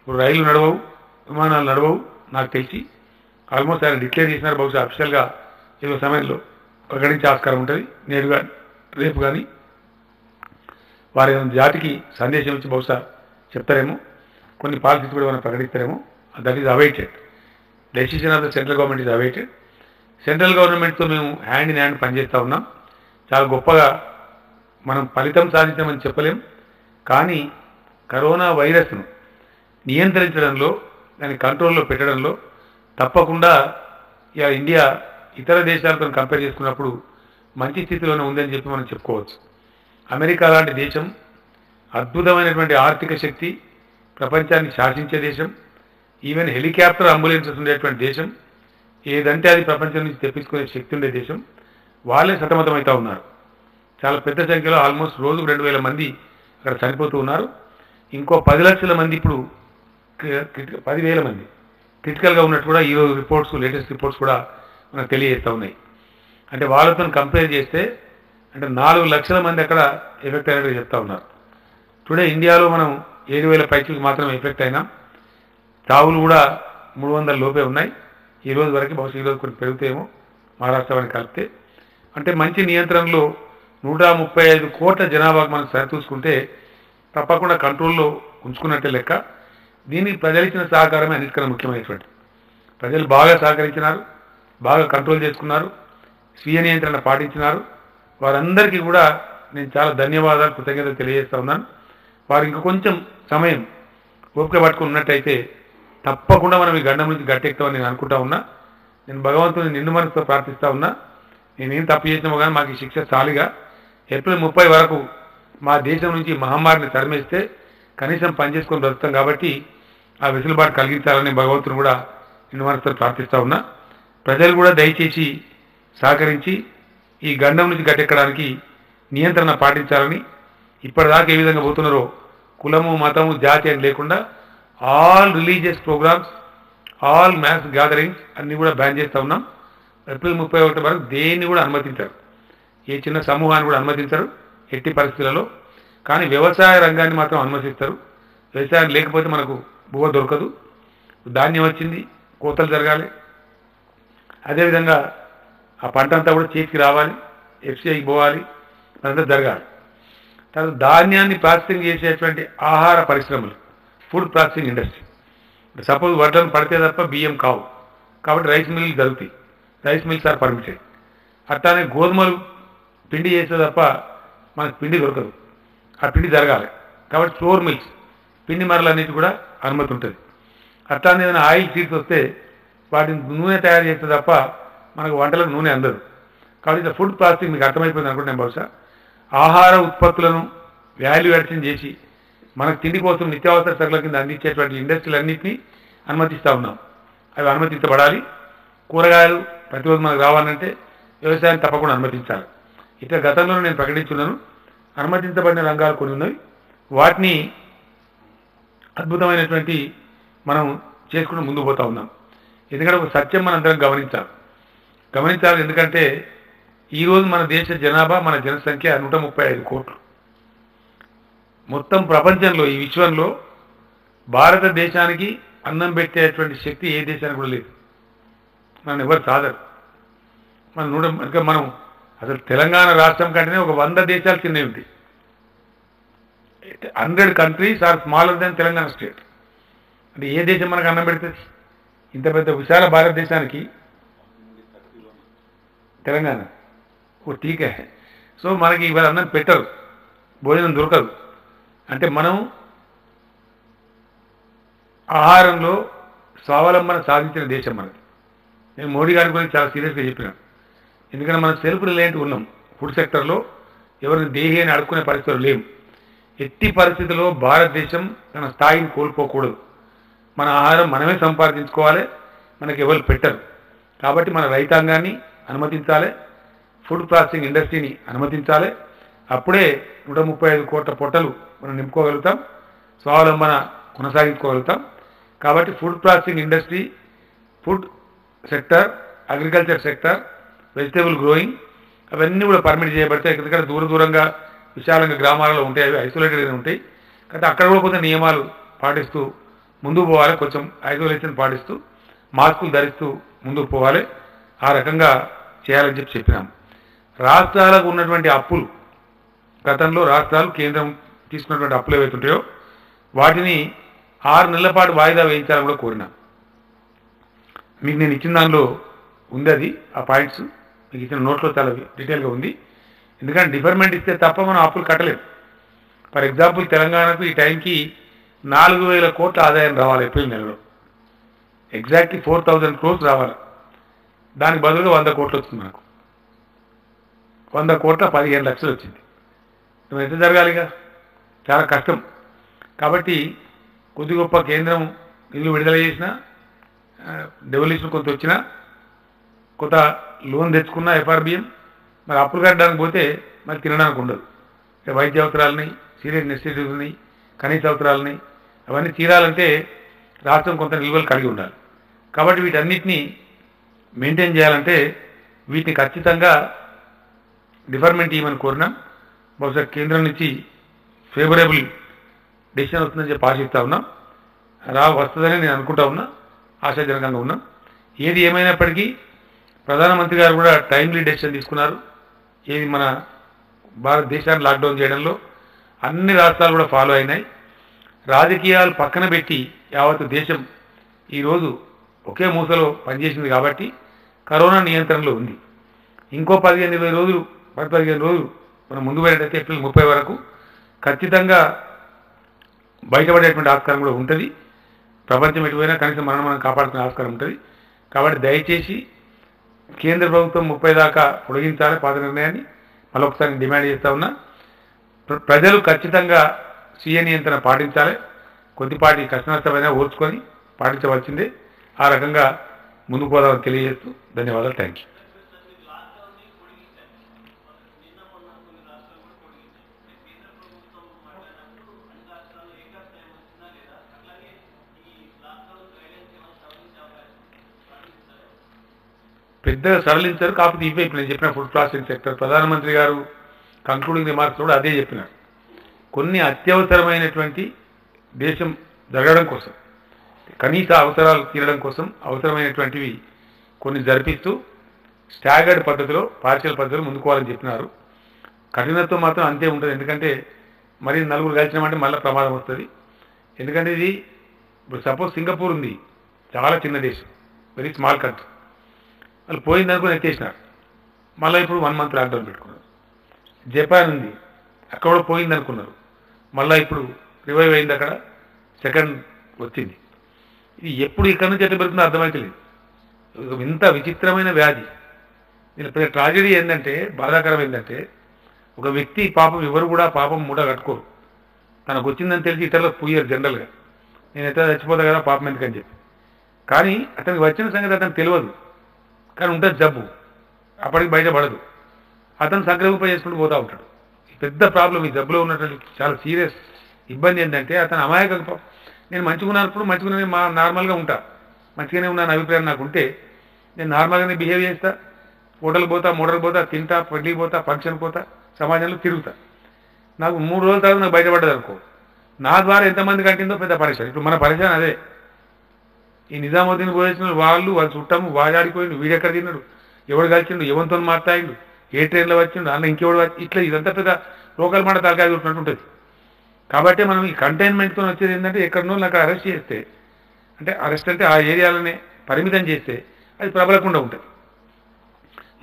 ఇప్పుడు రైలు నడవవు, విమానాలు నడవవు నాకు తెలిసి, ఆల్మోస్ట్ ఆయన డిక్లేర్ చేసినారు. బహుశా అఫీషియల్గా ఏదో సమయంలో ప్రకటించే ఆస్కారం ఉంటుంది. నేడు కానీ రేపు కానీ వారి జాతికి సందేశం ఇచ్చి బహుశా చెప్తారేమో, కొన్ని పాలసీస్ కూడా మనం ప్రకటిస్తారేమో. That is awaited decision of the central government is awaited. Central గవర్నమెంట్తో మేము హ్యాండ్ ఇన్ హ్యాండ్ పనిచేస్తూ ఉన్నాం. చాలా గొప్పగా మనం ఫలితం సాధించామని చెప్పలేం, కానీ కరోనా వైరస్ను నియంత్రించడంలో దాన్ని కంట్రోల్లో పెట్టడంలో తప్పకుండా ఇలా ఇండియా ఇతర దేశాలతో కంపేర్ చేసుకున్నప్పుడు మంచి స్థితిలోనే ఉందని చెప్పి మనం చెప్పుకోవచ్చు. అమెరికా లాంటి దేశం, అద్భుతమైనటువంటి ఆర్థిక శక్తి, ప్రపంచాన్ని శాసించే దేశం, ఈవెన్ హెలికాప్టర్ అంబులెన్సెస్ ఉండేటువంటి దేశం, ఏదంటే అది ప్రపంచం నుంచి తెప్పించుకునే శక్తి ఉండే దేశం, వాళ్ళే సతమతమవుతూ ఉన్నారు. చాలా పెద్ద సంఖ్యలో ఆల్మోస్ట్ రోజుకు రెండు వేల మంది అక్కడ చనిపోతూ ఉన్నారు. ఇంకో పది లక్షల మంది ఇప్పుడు పదివేల మంది క్రిటికల్గా ఉన్నట్టు కూడా ఈరోజు రిపోర్ట్స్, లేటెస్ట్ రిపోర్ట్స్ కూడా మనకు తెలియజేస్తూ ఉన్నాయి. అంటే వాళ్ళతో కంపేర్ చేస్తే అంటే నాలుగు లక్షల మంది అక్కడ ఎఫెక్ట్ అయినట్టుగా చెప్తా ఉన్నారు. టుడే ఇండియాలో మనం ఏడు వేల పైకి మాత్రమే ఎఫెక్ట్ అయినాం. చావులు కూడా మూడు వందల లోపే ఉన్నాయి ఈ రోజు వరకు. బహుశా ఈరోజు కొన్ని పెరుగుతాయేమో మహారాష్ట్ర వారిని కలిపితే. అంటే మంచి నియంత్రణలో నూట ముప్పై ఐదు కోట్ల జనాభాకు మనం సరిచూసుకుంటే తప్పకుండా కంట్రోల్లో ఉంచుకున్నట్టే లెక్క. దీనికి ప్రజలు ఇచ్చిన సహకారమే అన్నిటికన్నా ముఖ్యమైనటువంటి. ప్రజలు బాగా సహకరించినారు, బాగా కంట్రోల్ చేసుకున్నారు, స్వీయ నియంత్రణ పాటించినారు. వారందరికీ కూడా నేను చాలా ధన్యవాదాలు, కృతజ్ఞతలు తెలియజేస్తూ ఉన్నాను. వారు ఇంకా కొంచెం సమయం ఓపిక పట్టుకుని ఉన్నట్టయితే తప్పకుండా మనం ఈ గండం నుంచి గట్టెక్తామని నేను అనుకుంటా ఉన్నా. నేను భగవంతుని నిండు మనసుతో ప్రార్థిస్తూ ఉన్నా. నేనేం తప్పు చేసినామో కానీ మాకు ఈ శిక్ష చాలిగా ఏప్రిల్ ముప్పై వరకు మా దేశం నుంచి మహమ్మారిని తరిమేస్తే కనీసం పనిచేసుకొని బ్రతుకుతాం కాబట్టి ఆ వెసులుబాటు కలిగించాలని భగవంతుని కూడా నిండు మనసుతో ప్రార్థిస్తూ ఉన్నా. ప్రజలు కూడా దయచేసి సహకరించి ఈ గండం నుంచి గట్టెక్కడానికి నియంత్రణ పాటించాలని. ఇప్పటిదాకా ఏ విధంగా పోతున్నారో కులము, మతము, జాతి అని లేకుండా all religious programmes, all mass gatherings అన్నీ కూడా బ్యాన్ చేస్తూ ఉన్నాం. ఏప్రిల్ ముప్పై ఒకటి వరకు దేన్ని కూడా అనుమతించారు. ఏ చిన్న సమూహాన్ని కూడా అనుమతించరు ఎట్టి పరిస్థితులలో. కానీ వ్యవసాయ రంగాన్ని మాత్రం అనుమతిస్తారు. వ్యవసాయం లేకపోతే మనకు భూమి దొరకదు, ధాన్యం వచ్చింది కోతలు జరగాలి, అదేవిధంగా ఆ పంట అంతా కూడా చేతికి రావాలి, ఎఫ్సిఐకి పోవాలి, అదంతా జరగాలి. తర్వాత ధాన్యాన్ని ప్రాసెసింగ్ చేసేటువంటి ఆహార పరిశ్రమలు, ఫుడ్ ప్రాసెసింగ్ ఇండస్ట్రీ. సపోజ్ వడ్లను పడితే తప్ప బియ్యం కావు కాబట్టి రైస్ మిల్లు జరుగుతాయి, రైస్ మిల్స్ ఆర్ పర్మిటెడ్. అట్లానే గోధుమలు పిండి చేస్తే తప్ప మనకు పిండి దొరకదు, ఆ పిండి జరగాలి కాబట్టి ఫ్లోర్ మిల్స్, పిండి మరలు అనేది కూడా అనుమతి ఉంటుంది. అట్లానే ఏదైనా ఆయిల్ సీడ్స్ వస్తే వాటిని నూనె తయారు చేస్తే తప్ప మనకు వంటలకు నూనె అందదు. కాబట్టి ఫుడ్ ప్రాసెసింగ్ మీకు అర్థమైపోయింది అనుకుంటే నేను బహుశా ఆహార ఉత్పత్తులను వాల్యూ అడిషన్ చేసి మనకు తిండి కోసం నిత్యావసర సరుకుల కింద అందించేటువంటి ఇండస్ట్రీలన్నింటినీ అనుమతిస్తూ ఉన్నాం, అవి అనుమతించబడాలి. కూరగాయలు ప్రతిరోజు మనకు రావాలంటే వ్యవసాయం తప్పకుండా అనుమతించాలి. ఇట్లా గతంలో నేను ప్రకటించున్నాను, అనుమతించబడిన రంగాలు కొన్ని ఉన్నవి, వాటిని అద్భుతమైనటువంటి మనం చేసుకుంటూ ముందుకు పోతూ ఉన్నాం. ఎందుకంటే ఒక సత్యం మనందరం గమనించాలి గమనించాలి ఎందుకంటే ఈరోజు మన దేశ జనాభా, మన జనసంఖ్య నూట ముప్పై ఐదు కోట్లు. మొత్తం ప్రపంచంలో, ఈ విశ్వంలో భారతదేశానికి అన్నం పెట్టేటువంటి శక్తి ఏ దేశానికి కూడా లేదు. మనం ఎవరు సాధరు. మన నూట మనం అసలు తెలంగాణ రాష్ట్రం కంటేనే ఒక వంద దేశాలు చిన్నవి ఉంటాయి. Hundred countries are smaller than Telangana state. అంటే ఏ దేశం మనకు అన్నం పెడుతుంది? ఇంత పెద్ద విశాల భారతదేశానికి తెలంగాణ ఓ టీకే. సో మనకి ఇవాళ అన్నం పెట్టరు, భోజనం దొరకదు. అంటే మనం ఆహారంలో స్వావలంబన సాధించిన దేశం మనది. నేను మోడీ గారి గురించి చాలా సీరియస్గా చెప్పినాను, ఎందుకంటే మనం సెల్ఫ్ రిలయంట్ ఉన్నాం. ఫుడ్ సెక్టర్లో ఎవరిని దేహి అని అడుక్కునే పరిస్థితులు లేవు. ఎట్టి పరిస్థితుల్లో భారతదేశం తన స్థాయిని కోల్పోకూడదు. మన ఆహారం మనమే సంపాదించుకోవాలి, మనకి ఎవరు పెట్టరు. కాబట్టి మన రైతాంగాన్ని అనుమతించాలి, ఫుడ్ ప్రాసెసింగ్ ఇండస్ట్రీని అనుమతించాలి. అప్పుడే నూట ముప్పై ఐదు కోట్ల పొట్టలు మనం నింపుకోగలుగుతాం, స్వావలంబన కొనసాగించుకోగలుగుతాం. కాబట్టి food processing industry, food sector, agriculture sector, vegetable growing అవన్నీ కూడా పర్మిట్ చేయబడతాయి. ఎందుకంటే దూర దూరంగా విశాలంగా గ్రామాలలో ఉంటాయి, అవి ఐసోలేటెడ్గా ఉంటాయి. కాబట్టి అక్కడ కూడా కొంత నియమాలు పాటిస్తూ ముందుకు పోవాలి, కొంచెం ఐసోలేషన్ పాటిస్తూ మాస్కులు ధరిస్తూ ముందుకు పోవాలి. ఆ రకంగా చేయాలని చెప్పి చెప్పినాము. రాష్ట్రాలకు ఉన్నటువంటి అప్పులు, గతంలో రాష్ట్రాలు కేంద్రం తీసుకున్నటువంటి అప్పులు ఏవైతుంటాయో వాటిని ఆరు నెలల పాటు వాయిదా వేయించాలని కూడా కోరినాం. మీకు నేను ఇచ్చిన దానిలో ఉంది అది, ఆ పాయింట్స్ మీకు ఇచ్చిన నోట్లో చాలా డీటెయిల్గా ఉంది. ఎందుకంటే డిఫర్మెంట్ ఇస్తే తప్ప మనం అప్పులు కట్టలేము. ఫర్ ఎగ్జాంపుల్, తెలంగాణకు ఈ టైంకి నాలుగు వేల కోట్ల ఆదాయం రావాలి ఏప్రిల్ నెలలో, ఎగ్జాక్ట్లీ ఫోర్ థౌజండ్ క్రోర్స్ రావాలి. దానికి బదులుగా వంద కోట్లు వచ్చింది మనకు, వంద కోట్ల పదిహేను లక్షలు వచ్చింది. ఎంత జరగాలిగా, చాలా కష్టం. కాబట్టి కొద్ది గొప్ప కేంద్రం నిధులు విడుదల చేసినా, డెవల్యూషన్ కొంత వచ్చినా, కొంత లోన్ తెచ్చుకున్నా ఎఫ్ఆర్బిఎం, మరి అప్పులు కట్టడానికి పోతే మరి తినడానికి ఉండదు. వైద్య అవసరాలని, సీరియస్ నెసెసిటీస్ని, కనీస అవసరాలని అవన్నీ తీరాలంటే రాష్ట్రం కొంత నిల్వలు కలిగి ఉండాలి. కాబట్టి వీటన్నిటినీ మెయింటైన్ చేయాలంటే వీటిని ఖచ్చితంగా డిఫర్మెంట్ ఇవ్వమని కోరినాం. బహుశా కేంద్రం నుంచి ఫేవరబుల్ డెసిషన్ వస్తుందని చెప్పి ఆశిస్తూ ఉన్నాం. రా వస్తుందని నేను అనుకుంటా ఉన్నా, ఆశాజనకంగా ఉన్నాం. ఏది ఏమైనప్పటికీ ప్రధానమంత్రి గారు కూడా టైమ్లీ డెసిషన్ తీసుకున్నారు. ఏది మన భారతదేశాన్ని లాక్డౌన్ చేయడంలో అన్ని రాష్ట్రాలు కూడా ఫాలో అయినాయి. రాజకీయాలు పక్కన పెట్టి యావత్ దేశం ఈరోజు ఒకే మూసలో పనిచేసింది కాబట్టి కరోనా నియంత్రణలో ఉంది. ఇంకో పదిహేను ఇరవై రోజులు పది పదిహేను రోజులు మనం ముందు పోయినట్టయితే ఏప్రిల్ ముప్పై వరకు ఖచ్చితంగా బయటపడేటువంటి ఆస్కారం కూడా ఉంటుంది. ప్రపంచం ఎటుపోయినా కనీసం మనం మనం కాపాడుకునే ఆస్కారం ఉంటుంది. కాబట్టి దయచేసి కేంద్ర ప్రభుత్వం ముప్పై దాకా పొడిగించాలి పాత నిర్ణయాన్ని, మరొకసారి డిమాండ్ చేస్తూ ఉన్నా. ప్రజలు ఖచ్చితంగా స్వీయ నియంత్రణ పాటించాలి, కొద్దిపాటి కష్టనష్టమైనా ఓర్చుకొని పాటించవలసిందే. ఆ రకంగా ముందుకు పోదామని తెలియజేస్తూ ధన్యవాదాలు. Thank you. పెద్దగా సడలించారు. కాకపోతే ఇవే ఇప్పుడు నేను చెప్పిన ఫుడ్ ప్రాసెసింగ్ సెక్టర్ ప్రధానమంత్రి గారు కంక్లూడింగ్ రిమార్క్స్ కూడా అదే చెప్పినారు. కొన్ని అత్యవసరమైనటువంటి దేశం జరగడం కోసం కనీస అవసరాలు తీరడం కోసం అవసరమైనటువంటివి కొన్ని జరిపిస్తూ స్టాగర్డ్ పద్ధతిలో పార్షియల్ పద్ధతిలో ముందుకోవాలని చెప్పినారు. కఠినత్వం మాత్రం అంతే ఉంటుంది. ఎందుకంటే మరి నలుగురు కలిసినామంటే మళ్ళీ ప్రమాదం వస్తుంది. ఎందుకంటే ఇది ఇప్పుడు సపోజ్ సింగపూర్ ఉంది, చాలా చిన్న దేశం, వెరీ స్మాల్ కంట్రీ. వాళ్ళు పోయిందనుకుని ఎత్తేసినారు, మళ్ళీ ఇప్పుడు వన్ మంత్ లాక్డౌన్ పెట్టుకున్నారు. జపాన్ ఉంది, అక్కడ కూడా పోయిందనుకున్నారు, మళ్ళీ ఇప్పుడు రివైవ్ అయింది, అక్కడ సెకండ్ వచ్చింది. ఇది ఎప్పుడు ఇక్కడ నుంచి ఎట్లా పెరుగుతుందో అర్థమవుతలేదు. ఇంత విచిత్రమైన వ్యాధి. దీని ట్రాజడీ ఏంటంటే, బాధాకరం ఏంటంటే, ఒక వ్యక్తి పాపం ఎవరు కూడా పాపం మూట కట్టుకోరు. తనకు వచ్చిందని తెలిసి ఇతరులకు పోయారు. జనరల్గా నేను ఎట్లా చచ్చిపోతా కదా పాపం ఎందుకని చెప్పి, కానీ అతనికి వచ్చిన సంగతి అతను తెలియదు. కానీ ఉంటుంది జబ్బు, అప్పటికి బయటపడదు. అతను సంక్రమింప చేసుకుంటూ పోతూ ఉంటాడు. పెద్ద ప్రాబ్లం ఈ జబ్బులో ఉన్నటువంటి చాలా సీరియస్ ఇబ్బంది ఏంటంటే, అతను అమాయక నేను మంచుకున్నప్పుడు మంచుకునే మా నార్మల్గా ఉంటా, మంచిగానే ఉన్నాను అభిప్రాయం నాకు ఉంటే నేను నార్మల్గానే బిహేవ్ చేస్తా, హోటల్కి పోతా, మోడల్కి పోతా, తింటా, పెళ్ళికి పోతా, ఫంక్షన్కి పోతా, సమాజంలో తిరుగుతా. నాకు మూడు రోజుల తర్వాత నాకు బయటపడ్డది అనుకో, నా ద్వారా ఎంతమంది కట్టిందో పెద్ద పరిశ్రమ. ఇప్పుడు మన పరిశ్రమ అదే. ఈ నిజాముద్దీన్ పోయేసిన వాళ్ళు వాళ్ళు చుట్టాము వాడాడిపోయిండు, వీడెక్కడ తిన్నాడు, ఎవడు కలిసిండు, ఎవరితో మాట్లాడిండు, ఏ ట్రైన్లో వచ్చిండు, అన్న ఇంకెవడు వచ్చి, ఇట్లా ఇదంతా పెద్ద లోకల్ మాట తలకాయ చుట్టినట్టు ఉంటుంది. కాబట్టి మనం ఈ కంటైన్మెంట్తో వచ్చేది ఏంటంటే, ఎక్కడనో నాకు అరెస్ట్ చేస్తే, అంటే అరెస్ట్ అంటే ఆ ఏరియాలనే పరిమితం చేస్తే అది ప్రబలకుండా ఉంటుంది.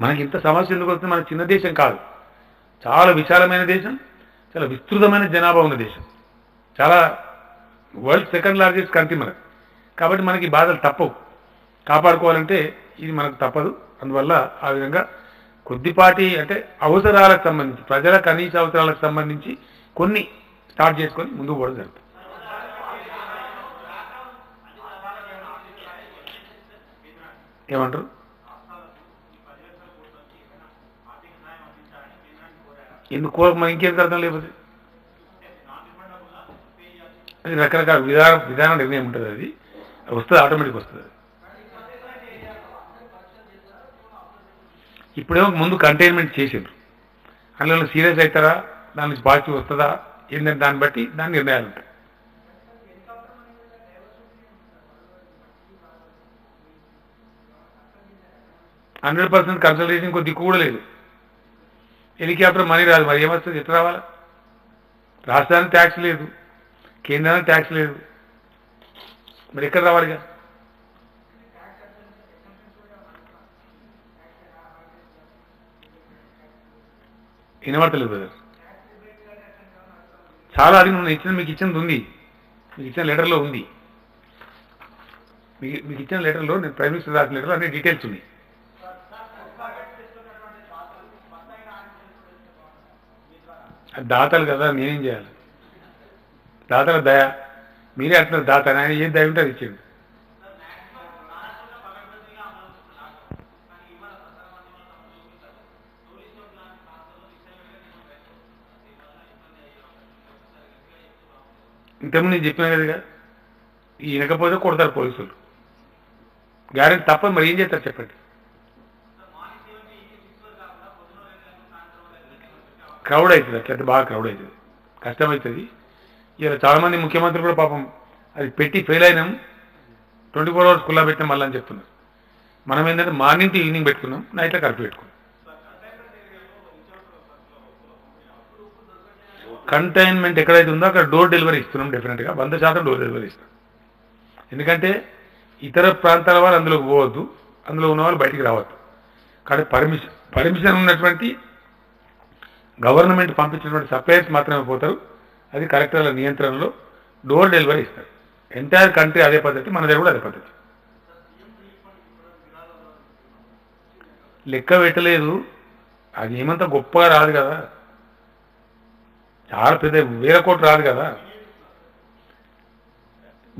మనకి ఇంత సమస్య ఎందుకు వస్తుంది? మన చిన్న దేశం కాదు, చాలా విశాలమైన దేశం, చాలా విస్తృతమైన జనాభా ఉన్న దేశం, చాలా వరల్డ్ సెకండ్ లార్జెస్ట్ కంట్రీ మనం. కాబట్టి మనకి బాధలు తప్పవు. కాపాడుకోవాలంటే ఇది మనకు తప్పదు. అందువల్ల ఆ విధంగా కొద్దిపాటి అంటే అవసరాలకు సంబంధించి, ప్రజల కనీస అవసరాలకు సంబంధించి కొన్ని స్టార్ట్ చేసుకొని ముందుకు పోవడం జరుగుతుంది. ఏమంటారు? ఎందుకు కోర మనం ఇంకేం అర్థం లేకపోతే అది రకరకాల విధానం విధానం నిర్ణయం ఉంటుంది. అది వస్తుంది, ఆటోమేటిక్ వస్తుంది. ఇప్పుడేమో ముందు కంటైన్మెంట్ చేసారు, అందులో సీరియస్ అవుతారా, దాని నుంచి పాజిటివ్ వస్తుందా ఏంటంటే దాన్ని బట్టి దాని నిర్ణయాలు ఉంటాయి. హండ్రెడ్ పర్సెంట్ కన్సల్టేషన్ కొద్ది కూడా లేదు. హెలికాప్టర్ మనీ రాదు, మరి ఏమొస్తుంది? ఎట్లా రావాలా? రాష్ట్రానికి ట్యాక్స్ లేదు, కేంద్రానికి ట్యాక్స్ లేదు, మరి ఎక్కడ రావాలిగా? వినబడతలేదు బ్రదర్. చాలా అది నేను ఇచ్చిన మీకు ఇచ్చినది ఉంది, మీకు ఇచ్చిన లెటర్లో ఉంది, మీకు మీకు ఇచ్చిన లెటర్లో నేను ప్రైమ్ మినిస్టర్ రాసిన లెటర్లో అన్ని డీటెయిల్స్ ఉన్నాయి. దాతలు కదా, నేనేం చేయాలి? దాతల దయ, మీరే అంటున్నారు దాత, ఆయన ఏం దయ ఉంటే అది ఇచ్చిండు. ఇంతకుముందు నేను చెప్పినా కదా, వినకపోతే కొడతారు పోలీసులు, గ్యారెంటీ తప్పదు. మరి ఏం చేస్తారు చెప్పండి? క్రౌడ్ అవుతుంది, అట్లయితే బాగా క్రౌడ్ అవుతుంది, కష్టమవుతుంది. ఇలా చాలామంది ముఖ్యమంత్రులు కూడా పాపం అది పెట్టి ఫెయిల్ అయినాం, ట్వంటీ ఫోర్ అవర్స్ కుల్లా పెట్టినాం మళ్ళీ అని చెప్తున్నారు. మనం ఏంటంటే మార్నింగ్ టు ఈవినింగ్ పెట్టుకున్నాం, నైట్లో కర్ఫ్యూ పెట్టుకున్నాం. కంటైన్మెంట్ ఎక్కడైతే ఉందో అక్కడ డోర్ డెలివరీ ఇస్తున్నాం, డెఫినెట్గా వంద శాతం డోర్ డెలివరీ ఇస్తాం. ఎందుకంటే ఇతర ప్రాంతాల వాళ్ళు అందులోకి పోవద్దు, అందులో ఉన్న వాళ్ళు బయటికి రావద్దు. కానీ పర్మిషన్ పర్మిషన్ ఉన్నటువంటి గవర్నమెంట్ పంపించినటువంటి సప్లైస్ మాత్రమే పోతారు. అది కలెక్టర్ల నియంత్రణలో డోర్ డెలివరీ ఇస్తారు. ఎంటైర్ కంట్రీ అదే పద్ధతి, మన దగ్గర కూడా అదే పద్ధతి. లెక్క పెట్టలేదు, అది ఏమంత గొప్పగా రాదు కదా, చాలా పెద్ద వేల కోట్లు రాదు కదా.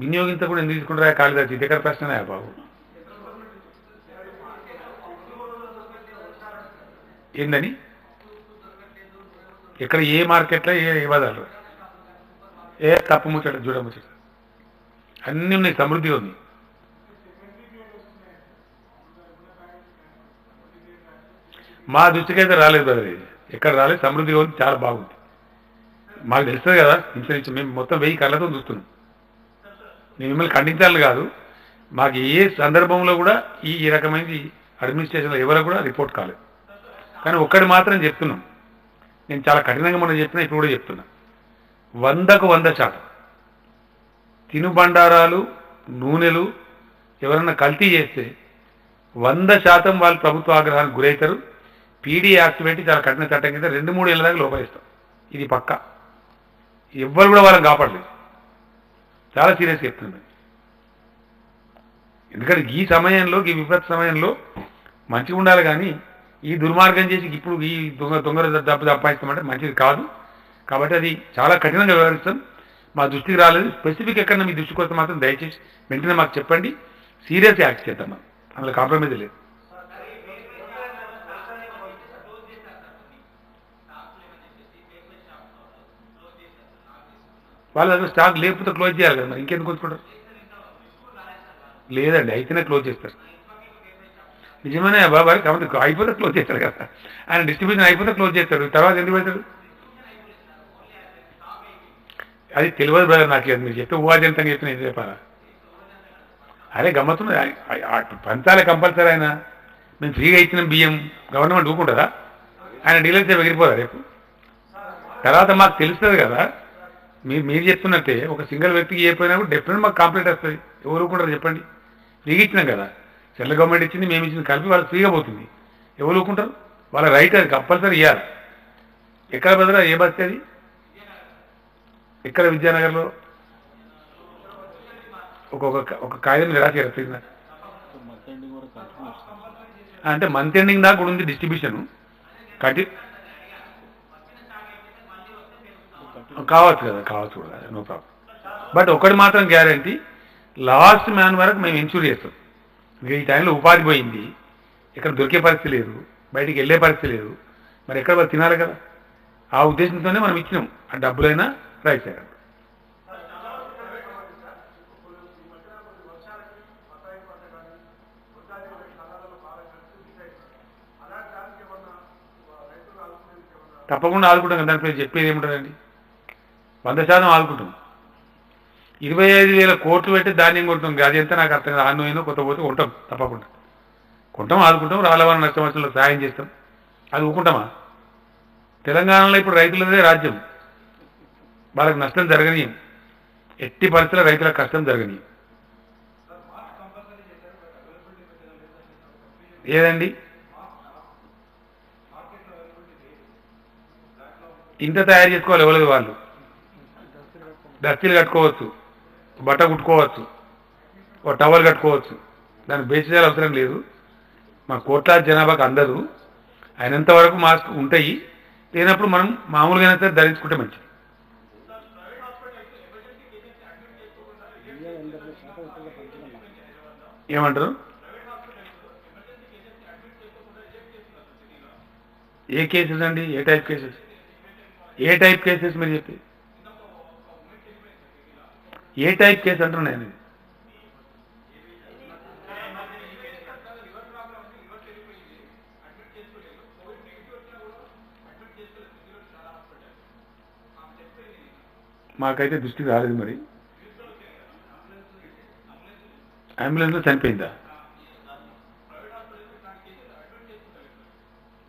వినియోగించకుండా ఎందుకు తీసుకుంటారా? కాళిదాస్ ఇది ఎక్కడ ప్రశ్ననే బాబు. ఏందని ఇక్కడ ఏ మార్కెట్లో ఏ ఏ బజార్లో ఏ తప్పు ముచ్చట జూడ ముచ్చట అన్నీ ఉన్నాయి, సమృద్ధిగా ఉంది. మా దృష్టికి అయితే రాలేదు బ్రదర్, ఎక్కడ రాలేదు. సమృద్ధిగా ఉంది, చాలా బాగుంది. మాకు తెలుస్తుంది కదా ఇన్సూరెన్స్, మేము మొత్తం వెయ్యి కళ్ళతో చూస్తున్నాం. నేను మిమ్మల్ని ఖండించాలని కాదు, మాకు ఏ సందర్భంలో కూడా ఈ ఈ రకమైనది అడ్మినిస్ట్రేషన్లో ఎవరు కూడా రిపోర్ట్ కాలేదు. కానీ ఒక్కటి మాత్రం చెప్తున్నాం, నేను చాలా కఠినంగా మనం చెప్పినా ఇప్పుడు కూడా చెప్తున్నా, వందకు వంద శాతం తినుబండారాలు నూనెలు ఎవరన్నా కల్తీ చేస్తే వంద శాతం వాళ్ళు ప్రభుత్వ ఆగ్రహానికి గురవుతారు. పీడీ యాక్ట్ పెట్టి చాలా కఠిన చట్టం కింద రెండు మూడు ఏళ్ళ దాకా లోపలిస్తాం. ఇది పక్క, ఎవ్వరు కూడా వాళ్ళని కాపాడలేదు. చాలా సీరియస్గా చెప్తున్నాను. ఎందుకంటే ఈ సమయంలో, ఈ విపత్తు సమయంలో మంచిగా ఉండాలి, కానీ ఈ దుర్మార్గం చేసి ఇప్పుడు ఈ దొంగ దొంగ డబ్బు సంపాదిస్తామంటే మంచిది కాదు. కాబట్టి అది చాలా కఠినంగా వ్యవహరిస్తాం. మా దృష్టికి రాలేదు. స్పెసిఫిక్ ఎక్కడన్నా మీ దృష్టికి వస్తే మాత్రం దయచేసి వెంటనే మాకు చెప్పండి, సీరియస్గా యాక్ట్ చేద్దాం. మనం అందులో కాంప్రమైజ్ లేదు. వాళ్ళ దగ్గర స్టాక్ లేకపోతే క్లోజ్ చేయాలి కదా, మరి ఇంకెందుకు వచ్చుకుంటారు? లేదండి, అయితేనే క్లోజ్ చేస్తారు. నిజమేనే బాబా, కాబట్టి అయిపోతే క్లోజ్ చేస్తారు కదా, ఆయన డిస్ట్రిబ్యూషన్ అయిపోతే క్లోజ్ చేస్తారు. తర్వాత ఎందుకు పెడతారు? అది తెలియదు బ్రదర్ నాకు, మీరు చెప్తే ఊహాజంతంగా చెప్పిన ఏం చెప్పాలా? అదే గమ్మత్తున్నది, పంచాలి కంపల్సరీ. ఆయన మేము ఫ్రీగా ఇచ్చిన బియ్యం గవర్నమెంట్ ఊకుంటుందా? ఆయన డీలర్స్ ఎగిరిపోదా రేపు? తర్వాత మాకు తెలుస్తుంది కదా, మీరు మీరు చెప్తున్నట్టే ఒక సింగిల్ వ్యక్తికి ఏపోయినా కూడా డెఫినెట్ మాకు కాంప్లైంట్ వస్తుంది. ఎవరు ఊరుకుంటారు చెప్పండి? ఫ్రీగా ఇచ్చినాం కదా, సెంట్రల్ గవర్నమెంట్ ఇచ్చింది, మేము ఇచ్చింది కలిపి వాళ్ళకి ఫ్రీగా పోతుంది. ఎవరు ఊరుకుంటారు? వాళ్ళ రైట్, అది కంపల్సరీ ఇవ్వాలి. ఎక్కడ బదులు ఏ బస్తే అది? ఎక్కడ? విద్యానగర్లో ఒక్కొక్క ఒక కాగితం నిరాశ. అంటే మంత్ ఎండింగ్ దాకా కూడా ఉంది డిస్ట్రిబ్యూషన్ కట్టి కావచ్చు కదా, కావచ్చు కూడా, నో ప్రాబ్లం. బట్ ఒకటి మాత్రం గ్యారంటీ, లాస్ట్ మ్యాన్ వరకు మేము ఇన్సూర్ చేస్తాం. ఈ టైంలో ఉపాధి పోయింది, ఇక్కడ దొరికే పరిస్థితి లేదు, బయటికి వెళ్ళే పరిస్థితి లేదు, మరి ఎక్కడ తినాలి కదా. ఆ ఉద్దేశంతోనే మనం ఇచ్చినాం, ఆ డబ్బులైనా రైట్ సైడ్. తప్పకుండా ఆదుకుంటాం కదా, దానిపై చెప్పేది ఏముంటుందండి? వంద శాతం ఆదుకుంటాం. ఇరవై ఐదు వేల కోట్లు పెట్టి ధాన్యం కొంటాం, అది ఎంత నాకు అర్థం కాదు. ఆన్ను అయినా కొత్త పోతే కొంటాం, తప్పకుండా కొంటాం, ఆదుకుంటాం. రాలవాళ్ళ నష్టం వచ్చినప్పుడు సాయం చేస్తాం. అది ఊకుంటామా? తెలంగాణలో ఇప్పుడు రైతులదే రాజ్యం, వాళ్ళకి నష్టం జరగనీయం, ఎట్టి పరిస్థితుల్లో రైతులకు కష్టం జరగనీయం. ఏదండి ఇంత తయారు చేసుకోవాలి? ఎవరు వాళ్ళు దస్తీలు కట్టుకోవచ్చు, బట్ట కుట్టుకోవచ్చు, ఒక టవల్ కట్టుకోవచ్చు, దాన్ని బేస్ చేయాలి. అవసరం లేదు, మా కోట్లాది జనాభాకు అందరూ అయినంత వరకు మాస్క్ ఉంటాయి. లేనప్పుడు మనం మామూలుగానే సరే ధరించుకుంటే మంచిది. ఏమంటారు? ఏ కేసెస్ అండి? ఏ టైప్ కేసెస్? ఏ టైప్ కేసెస్ మీరు చెప్పి? ఏ టైప్ కేసు అంటున్నాయని? మాకైతే దృష్టికి రాలేదు. మరి అంబులెన్స్లో చనిపోయిందా?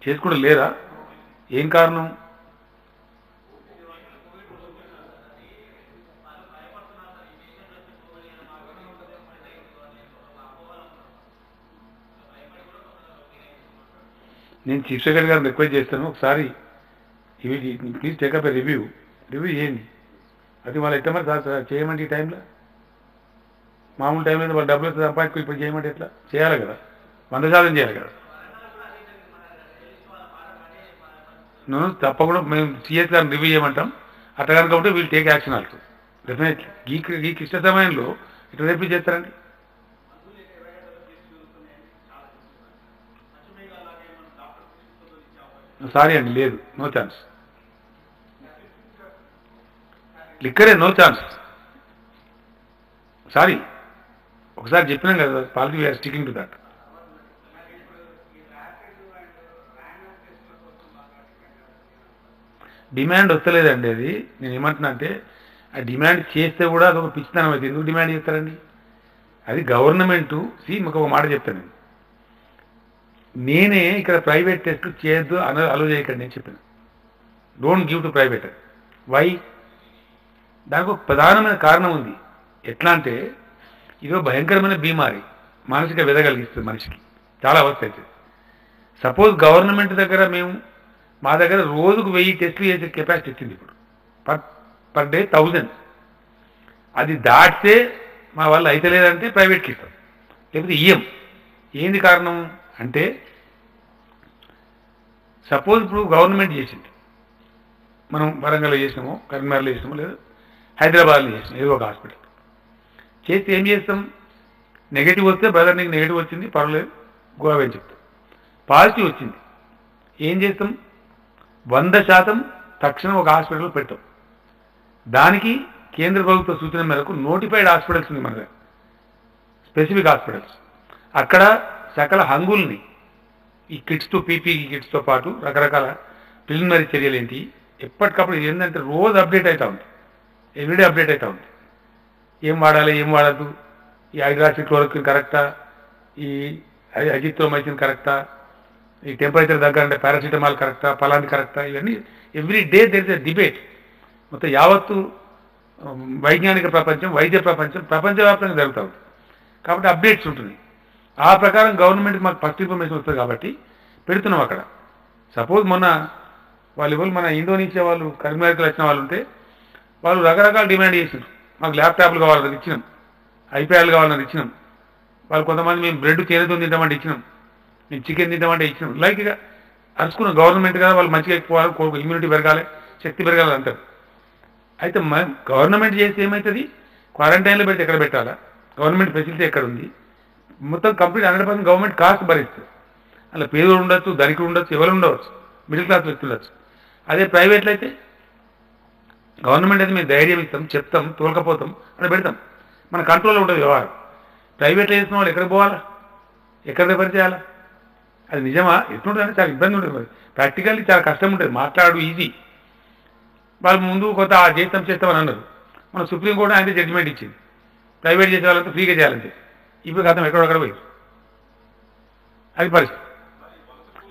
చేసుకుంటూ లేరా? ఏం కారణం? నేను చీఫ్ సెక్రటరీ గారిని రిక్వెస్ట్ చేస్తాను, ఒకసారి ఇవి please take up a review review చేయండి. అది వాళ్ళు ఎట్లా మరి సార్ చేయమంటే? ఈ టైంలో మామూలు టైంలో వాళ్ళు డబ్బులు సంపాదించుకు ఇప్పుడు చేయమంటే ఎట్లా? చేయాలి కదా, వంద శాతం చేయాలి కదా. నేను తప్పకుండా మేము సిఎస్ గారిని రివ్యూ చేయమంటాం. అట్లా కనుక ఉంటే వీళ్ళు టేక్ యాక్షన్ ఆల్సో డెఫినెట్లీ. ఈ ఈ క్లిష్ట సమయంలో ఇట్లా రివ్యూ చేస్తారండి. సారీ అండి, లేదు, నో ఛాన్స్. లిక్కరే నో ఛాన్స్. సారీ, ఒకసారి చెప్పినాం కదా, policy we are sticking to that. Demand వస్తలేదండి. అది నేను ఏమంటున్నా అంటే ఆ డిమాండ్ చేస్తే కూడా అదొక పిచ్చితనం అవుతుంది. ఎందుకు డిమాండ్ చేస్తారండి? అది గవర్నమెంటు సి మీకు ఒక మాట చెప్తాను, నేనే ఇక్కడ ప్రైవేట్ టెస్ట్ చేయొద్దు అన అలో చేయకండి నేను చెప్పాను. Don't give to private. Why? దానికి ఒక ప్రధానమైన కారణం ఉంది. ఎట్లా అంటే ఇదో భయంకరమైన బీమారి, మానసిక వ్యధ కలిగిస్తుంది మనిషికి, చాలా అవస్థ అవుతుంది. సపోజ్ గవర్నమెంట్ దగ్గర మేము మా దగ్గర రోజుకు వెయ్యి టెస్టులు చేసే కెపాసిటీ ఇచ్చింది ఇప్పుడు, పర్ పర్ డే థౌజండ్. అది దాటితే మా వాళ్ళు అయితే లేదంటే ప్రైవేట్కి ఇస్తాం, లేకపోతే ఇయ్యం. ఏంది కారణం అంటే సపోజ్ ఇప్పుడు గవర్నమెంట్ చేసింది, మనం వరంగల్లో చేసినాము, కరీంనగర్లో చేసినాము, లేదు హైదరాబాద్లో చేసినాం, ఏదో ఒక హాస్పిటల్ చేస్తే ఏం చేస్తాం? నెగిటివ్ వస్తే బ్రదర్ నీకు నెగిటివ్ వచ్చింది పర్వాలేదు గోవా అని చెప్తాం. పాజిటివ్ వచ్చింది ఏం చేస్తాం? వంద శాతం తక్షణం ఒక హాస్పిటల్లో పెడతాం. దానికి కేంద్ర ప్రభుత్వ సూచన మేరకు నోటిఫైడ్ హాస్పిటల్స్ ఉంది మన దగ్గర, స్పెసిఫిక్ హాస్పిటల్స్. అక్కడ సకల హంగుల్ని ఈ కిట్స్తో పీపీ కిట్స్తో పాటు రకరకాల ప్రిలిమినరీ చర్యలు ఏంటి ఎప్పటికప్పుడు ఏంటంటే రోజు అప్డేట్ అవుతూ ఉంది, ఎవ్రీడే అప్డేట్ అవుతూ ఉంది. ఏం వాడాలి ఏం వాడద్దు, ఈ హైడ్రాక్సి క్లోరోక్విన్ కరెక్టా, ఈ అజిత్రోమైసిన్ కరెక్టా, ఈ టెంపరేచర్ తగ్గాలంటే పారాసిటమాల్ కరెక్టా, పలాంటి కరెక్టా, ఇవన్నీ every day there is a debate. మొత్తం యావత్తు వైజ్ఞానిక ప్రపంచం, వైద్య ప్రపంచం ప్రపంచవ్యాప్తంగా జరుగుతూ ఉంది కాబట్టి అప్డేట్స్ ఉంటున్నాయి. ఆ ప్రకారం గవర్నమెంట్ మాకు ఫస్ట్ ఇన్ఫర్మేషన్ వస్తుంది కాబట్టి పెడుతున్నాం అక్కడ. సపోజ్ మొన్న వాళ్ళు ఎవరు మన ఇండోనేషియా వాళ్ళు కరీంనగర్కి వచ్చిన వాళ్ళు ఉంటే వాళ్ళు రకరకాల డిమాండ్ చేసినారు. మాకు ల్యాప్టాప్లు కావాలని ఇచ్చినాం, ఐప్యాడ్లు కావాలని ఇచ్చినాం, వాళ్ళు కొంతమంది మేము బ్రెడ్ చేరతో తింటామంటే ఇచ్చినాం, మేము చికెన్ తింటామంటే ఇచ్చినాం. లైక్ ఇక అరుచుకున్నాం గవర్నమెంట్ కదా, వాళ్ళు మంచిగా ఎక్కువ ఇమ్యూనిటీ పెరగాలి, శక్తి పెరగాలి అంటారు. అయితే గవర్నమెంట్ చేస్తే ఏమవుతుంది? క్వారంటైన్లో పెడితే ఎక్కడ పెట్టాలా, గవర్నమెంట్ ఫెసిలిటీ ఎక్కడ ఉంది, మొత్తం complete hundred percent government cost భరిస్తుంది. అలా పేదోడు ఉండొచ్చు, ధనికుడు ఉండొచ్చు, ఎవరు ఉండవచ్చు, మిడిల్ క్లాస్ వ్యక్తులు ఉండొచ్చు. అదే ప్రైవేట్లో అయితే గవర్నమెంట్ అయితే మేము ధైర్యం ఇస్తాం, చెప్తాం, తోలకపోతాం అని పెడతాం, మన కంట్రోల్లో ఉంటుంది వ్యవహారం. ప్రైవేట్లో చేసిన వాళ్ళు ఎక్కడ పోవాలా, ఎక్కడ రిఫర్ చేయాలా, అది నిజమా ఎట్లుంటుందంటే చాలా ఇబ్బంది ఉంటుంది. మరి ప్రాక్టికల్లీ చాలా కష్టం ఉంటుంది, మాట్లాడు ఈజీ. వాళ్ళు ముందు కొంత జీతం చేస్తామని అన్నారు, మన సుప్రీంకోర్టు ఆయన జడ్జిమెంట్ ఇచ్చింది ప్రైవేట్ చేసే వాళ్ళంతా ఫ్రీగా చేయాలని చెప్పి. ఇప్పుడు గతం ఎక్కడొక్కడ పోయి అది పరిస్థితి.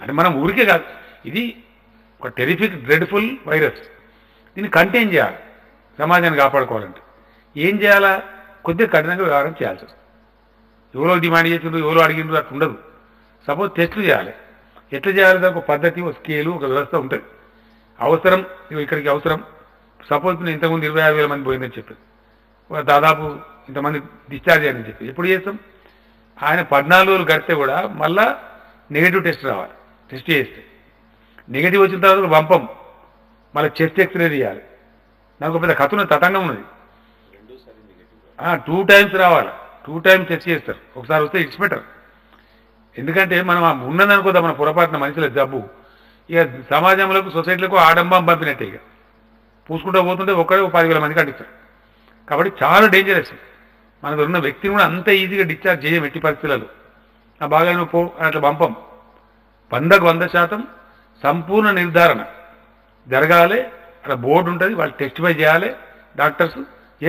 అంటే మనం ఊరికే కాదు, ఇది ఒక టెరిఫిక్ డ్రెడ్ఫుల్ వైరస్, దీన్ని కంటైన్ చేయాలి. సమాజాన్ని కాపాడుకోవాలంటే ఏం చేయాలా? కొద్దిగా కఠినంగా వ్యవహారం చేయాల్సి వస్తుంది. ఎవరో డిమాండ్ చేసిండ్రు, ఎవరో అడిగిండ్రు అట్లా ఉండదు. సపోజ్ టెస్టులు చేయాలి, ఎట్లా చేయాలి, దానికి ఒక పద్ధతి, ఒక స్కేలు, ఒక వ్యవస్థ ఉంటుంది. అవసరం ఇక్కడికి అవసరం, సపోజ్ నేను ఇంతకుముందు ఇరవై ఆరు వేల మంది పోయిందని చెప్పాను, దాదాపు ఇంతమంది డిశ్చార్జ్ అయ్యారని చెప్పి ఎప్పుడు చేస్తాం? ఆయన పద్నాలుగు రోజులు గడితే కూడా మళ్ళా నెగిటివ్ టెస్ట్ రావాలి, టెస్ట్ చేస్తే నెగిటివ్ వచ్చిన తర్వాత పంపం, మళ్ళీ చెస్ట్ ఎక్స్రే తీయాలి. నాకు పెద్ద కథ ఉన్నది, తతంగం ఉన్నది. టూ టైమ్స్ రావాలి, టూ టైమ్స్ టెస్ట్ చేస్తారు, ఒకసారి వస్తే ఇట్స్ బెటర్. ఎందుకంటే మనం ఉన్నదనుకోదా మన పొరపాటున మనుషుల జబ్బు, ఇక సమాజంలోకి సొసైటీలకు ఆడంబం పంపినట్టే. ఇక పూసుకుంటూ పోతుంటే ఒక్కడే ఒక పదివేల మందికి అంటిస్తారు కాబట్టి చాలా డేంజరస్. మనకు ఉన్న వ్యక్తిని కూడా అంత ఈజీగా డిశ్చార్జ్ చేయం ఎట్టి పరిస్థితులలో. ఆ బాగా నువ్వు పో అని అట్లా పంపం. వందకు వంద శాతం సంపూర్ణ నిర్ధారణ జరగాలి, అక్కడ బోర్డు ఉంటుంది, వాళ్ళు టెస్టిఫై చేయాలి doctors,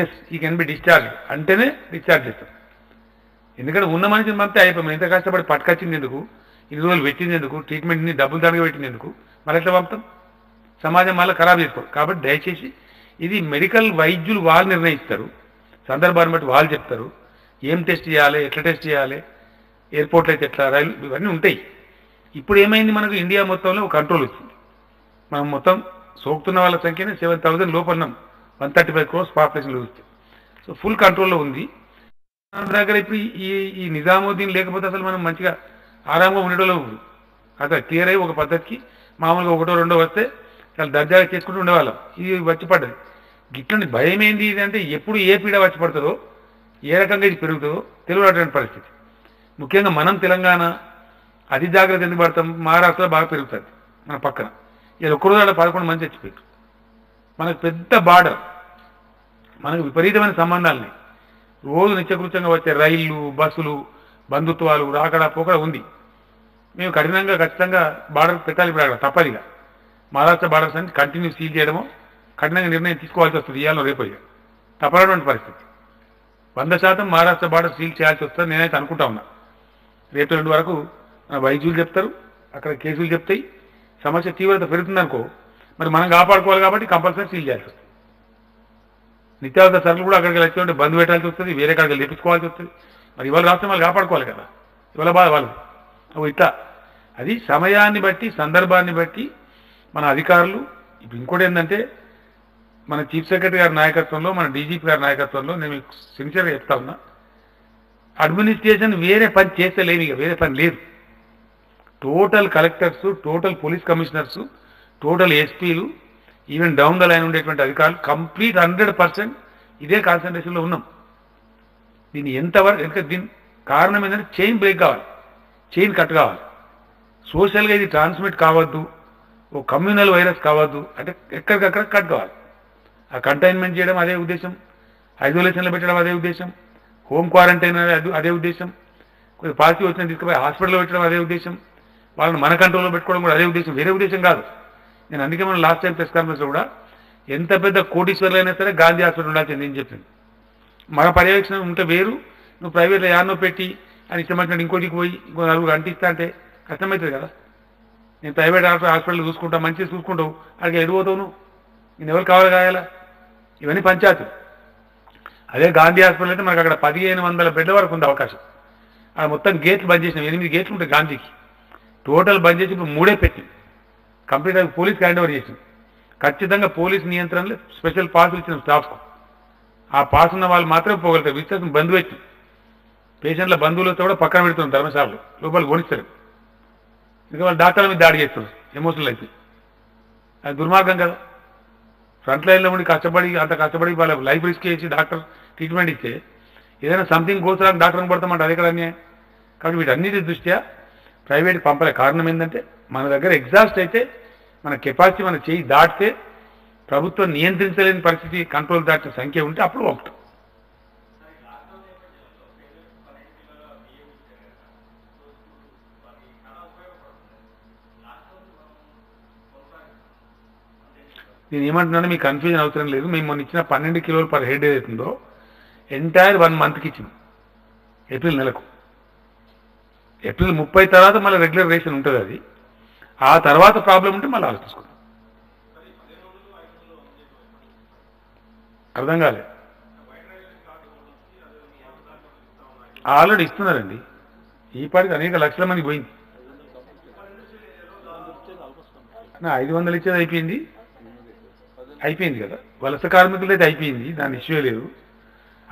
yes he can be discharge అంటేనే డిశ్చార్జ్ చేస్తారు. ఎందుకంటే ఉన్న మనిషిని మంతే అయిపోయి ఎంత కష్టపడి పట్టుకొచ్చింది ఎందుకు, ఇన్ని రోజులు పెట్టింది ఎందుకు, ట్రీట్మెంట్ని డబ్బులు దానికి పెట్టింది ఎందుకు, మళ్ళీ ఎట్లా పంపుతాం? సమాజం మళ్ళీ ఖరాబ్ చేసుకోరు. కాబట్టి దయచేసి ఇది మెడికల్ వైద్యులు వాళ్ళు నిర్ణయిస్తారు, సందర్భాన్ని బట్టి వాళ్ళు చెప్తారు ఏం టెస్ట్ చేయాలి, ఎట్లా టెస్ట్ చేయాలి, ఎయిర్పోర్ట్లు అయితే ఎట్లా, రైలు, ఇవన్నీ ఉంటాయి. ఇప్పుడు ఏమైంది మనకు ఇండియా మొత్తంలో కంట్రోల్ వచ్చింది. మనం మొత్తం సోకుతున్న వాళ్ళ సంఖ్యనే సెవెన్ థౌజండ్ లోపన్నాం, one thirty five crores population చూస్తే. సో ఫుల్ కంట్రోల్లో ఉంది మన దగ్గర. ఇప్పుడు ఈ ఈ నిజాముద్దీన్ లేకపోతే అసలు మనం మంచిగా ఆరాంగా ఉండేటోళ్ళు అక్కడ క్లియర్ అయ్యి ఒక పద్ధతికి మామూలుగా ఒకటో రెండో వస్తే చాలా దర్జాగా చేసుకుంటూ ఉండేవాళ్ళం. ఇది వచ్చి పడ్డది గిట్లని భయం ఏంది ఇది అంటే ఎప్పుడు ఏ పీడ వచ్చి పడుతుందో, ఏ రకంగా ఇది పెరుగుతుందో తెలియనటువంటి పరిస్థితి. ముఖ్యంగా మనం తెలంగాణ అతి జాగ్రత్త ఎందుకు పడతాం, మహారాష్ట్రలో బాగా పెరుగుతుంది మన పక్కన, ఇలా ఒక్కరోజు అలా పదకొండు మంది చచ్చిపోయారు. మనకు పెద్ద బార్డర్, మనకు విపరీతమైన సంబంధాలని, రోజు నిత్యకృత్యంగా వచ్చే రైళ్లు, బస్సులు, బంధుత్వాలు, రాకడా పోకడా ఉంది. మేము కఠినంగా ఖచ్చితంగా బార్డర్ పెట్టాలి ఇప్పుడు, అక్కడ తప్పదిగా మహారాష్ట్ర బార్డర్స్ అని కంటిన్యూ సీల్ చేయడమో కఠినంగా నిర్ణయం తీసుకోవాల్సి వస్తుంది. ఇవాళ రేపు తప్పనటువంటి పరిస్థితి వంద శాతం మహారాష్ట్ర బార్డర్ సీల్ చేయాల్సి వస్తుంది నేనైతే అనుకుంటా ఉన్నా. రేపు రెండు వరకు మన వైద్యులు చెప్తారు, అక్కడ కేసులు చెప్తాయి, సమస్య తీవ్రత పెరుగుతుందనుకో, మరి మనం కాపాడుకోవాలి కాబట్టి కంపల్సరీ సీల్ చేయాల్సి వస్తుంది. నిత్యావసర సరుకులు కూడా అక్కడికి వచ్చి బంద్ పెట్టాల్సి వస్తుంది, వేరే కాడికి లేపించుకోవాల్సి వస్తుంది. మరి ఇవాళ రాష్ట్రం వాళ్ళు కాపాడుకోవాలి కదా, ఇవాళ బాధ వాళ్ళు ఇట్లా. అది సమయాన్ని బట్టి సందర్భాన్ని బట్టి మన అధికారులు. ఇప్పుడు ఇంకోటి ఏంటంటే మన చీఫ్ సెక్రటరీ గారి నాయకత్వంలో మన డీజీపీ గారి నాయకత్వంలో నేను మీకు సిన్సియర్గా చెప్తా ఉన్నా, అడ్మినిస్ట్రేషన్ వేరే పని చేస్తలేము, ఇక వేరే పని లేదు. Total collectors, total police commissioners, total ఎస్పీలు, ఈవెన్ డౌన్ ద లైన్ ఉండేటువంటి అధికారులు కంప్లీట్ హండ్రెడ్ పర్సెంట్ ఇదే కాన్సన్ట్రేషన్లో ఉన్నాం. దీన్ని ఎంతవరకు ఎందుకంటే దీని కారణం ఏంటంటే చైన్ బ్రేక్ కావాలి, చైన్ కట్ కావాలి. సోషల్గా ఇది ట్రాన్స్మిట్ కావద్దు, ఓ కమ్యూనల్ వైరస్ కావద్దు అంటే ఎక్కడికక్కడ కట్ కావాలి. ఆ కంటైన్మెంట్ చేయడం అదే ఉద్దేశం, ఐసోలేషన్లో పెట్టడం అదే ఉద్దేశం, హోమ్ క్వారంటైన్ అదే ఉద్దేశం, కొంచెం పాజిటివ్ వచ్చిన తీసుకుపోయి హాస్పిటల్లో పెట్టడం అదే ఉద్దేశం, వాళ్ళని మన కంట్రోల్లో పెట్టుకోవడం కూడా అదే ఉద్దేశం, వేరే ఉద్దేశం కాదు. నేను అందుకే మనం లాస్ట్ టైం ప్రెస్ కాన్ఫరెన్స్లో కూడా ఎంత పెద్ద కోటీశ్వర్లు అయినా సరే గాంధీ హాస్పిటల్ ఉండాల్సింది అని చెప్పింది. మన పర్యవేక్షణ ఉంటే వేరు, నువ్వు ప్రైవేట్లో యాన్నో పెట్టి అని ఇష్టమైనట్టు ఇంకోటికి పోయి ఇంకో నలుగురు అంటిస్తా అంటే కష్టమవుతుంది కదా. నేను ప్రైవేట్ హాస్పిటల్ చూసుకుంటా, మంచిగా చూసుకుంటావు, అక్కడికి ఎడిపోతావు, నువ్వు నేను ఎవరు కావాలి కాయాలా, ఇవన్నీ పంచాయతీ. అదే గాంధీ హాస్పిటల్ అయితే మనకు అక్కడ పదిహేను వందల బెడ్ల వరకు ఉంది అవకాశం. అక్కడ మొత్తం గేట్లు బంద్ చేసినాం, ఎనిమిది గేట్లు ఉంటాయి గాంధీకి, టోటల్ బంద్ చేసి ఇప్పుడు మూడే పెట్టింది, కంప్లీట్ అవి పోలీస్కి హ్యాండ్ ఓవర్ చేసింది. ఖచ్చితంగా పోలీస్ నియంత్రణలో స్పెషల్ పాసులు ఇచ్చిన స్టాఫ్కు, ఆ పాస్ ఉన్న వాళ్ళు మాత్రమే పోగలుగుతారు. విశ్వాసం బంధు పెట్టింది, పేషెంట్ల బంధువులతో కూడా పక్కన పెడుతున్నారు, ధర్మశాలలో లోపల కొనిస్తారు, ఇంకా వాళ్ళు డాక్టర్ల మీద దాడి చేస్తున్నారు ఎమోషనల్ అయితే. అది దుర్మార్గం కదా. ఫ్రంట్ లైన్లో ఉండి కష్టపడి అంత కష్టపడి వాళ్ళ లైఫ్ రిస్క్ చేసి డాక్టర్ ట్రీట్మెంట్ ఇస్తే ఏదైనా సంథింగ్ కోసరాక డాక్టర్ని పడతామంటే అదే కదా అన్యాయం. కాబట్టి వీటన్నిటి దృష్ట్యా ప్రైవేట్ పంపలే కారణం ఏంటంటే మన దగ్గర ఎగ్జాస్ట్ అయితే మన కెపాసిటీ మన చేయి దాటితే ప్రభుత్వం నియంత్రించలేని పరిస్థితి కంట్రోల్ దాటిన సంఖ్య ఉంటే అప్పుడు పంపుతాం. నేను ఏమంటున్నాను మీకు కన్ఫ్యూజన్ అవసరం లేదు. మేము మొన్న ఇచ్చిన పన్నెండు కిలోలు పర్ హెడ్ ఏదైతుందో ఎంటైర్ వన్ మంత్కి ఇచ్చింది, ఏప్రిల్ నెలకు. ఏప్రిల్ ముప్పై తర్వాత మళ్ళీ రెగ్యులర్ రేషన్ ఉంటుంది, అది ఆ తర్వాత ప్రాబ్లం ఉంటే మళ్ళీ ఆలోచించుకుందాం. అర్థం కాలేదు. ఆల్రెడీ ఇస్తున్నారండి, ఈ పాటికి అనేక లక్షల మంది పోయింది. ఐదు వందలు ఇచ్చేది అయిపోయింది అయిపోయింది కదా, వలస కార్మికులు అయితే అయిపోయింది, దాని ఇష్యూ లేదు.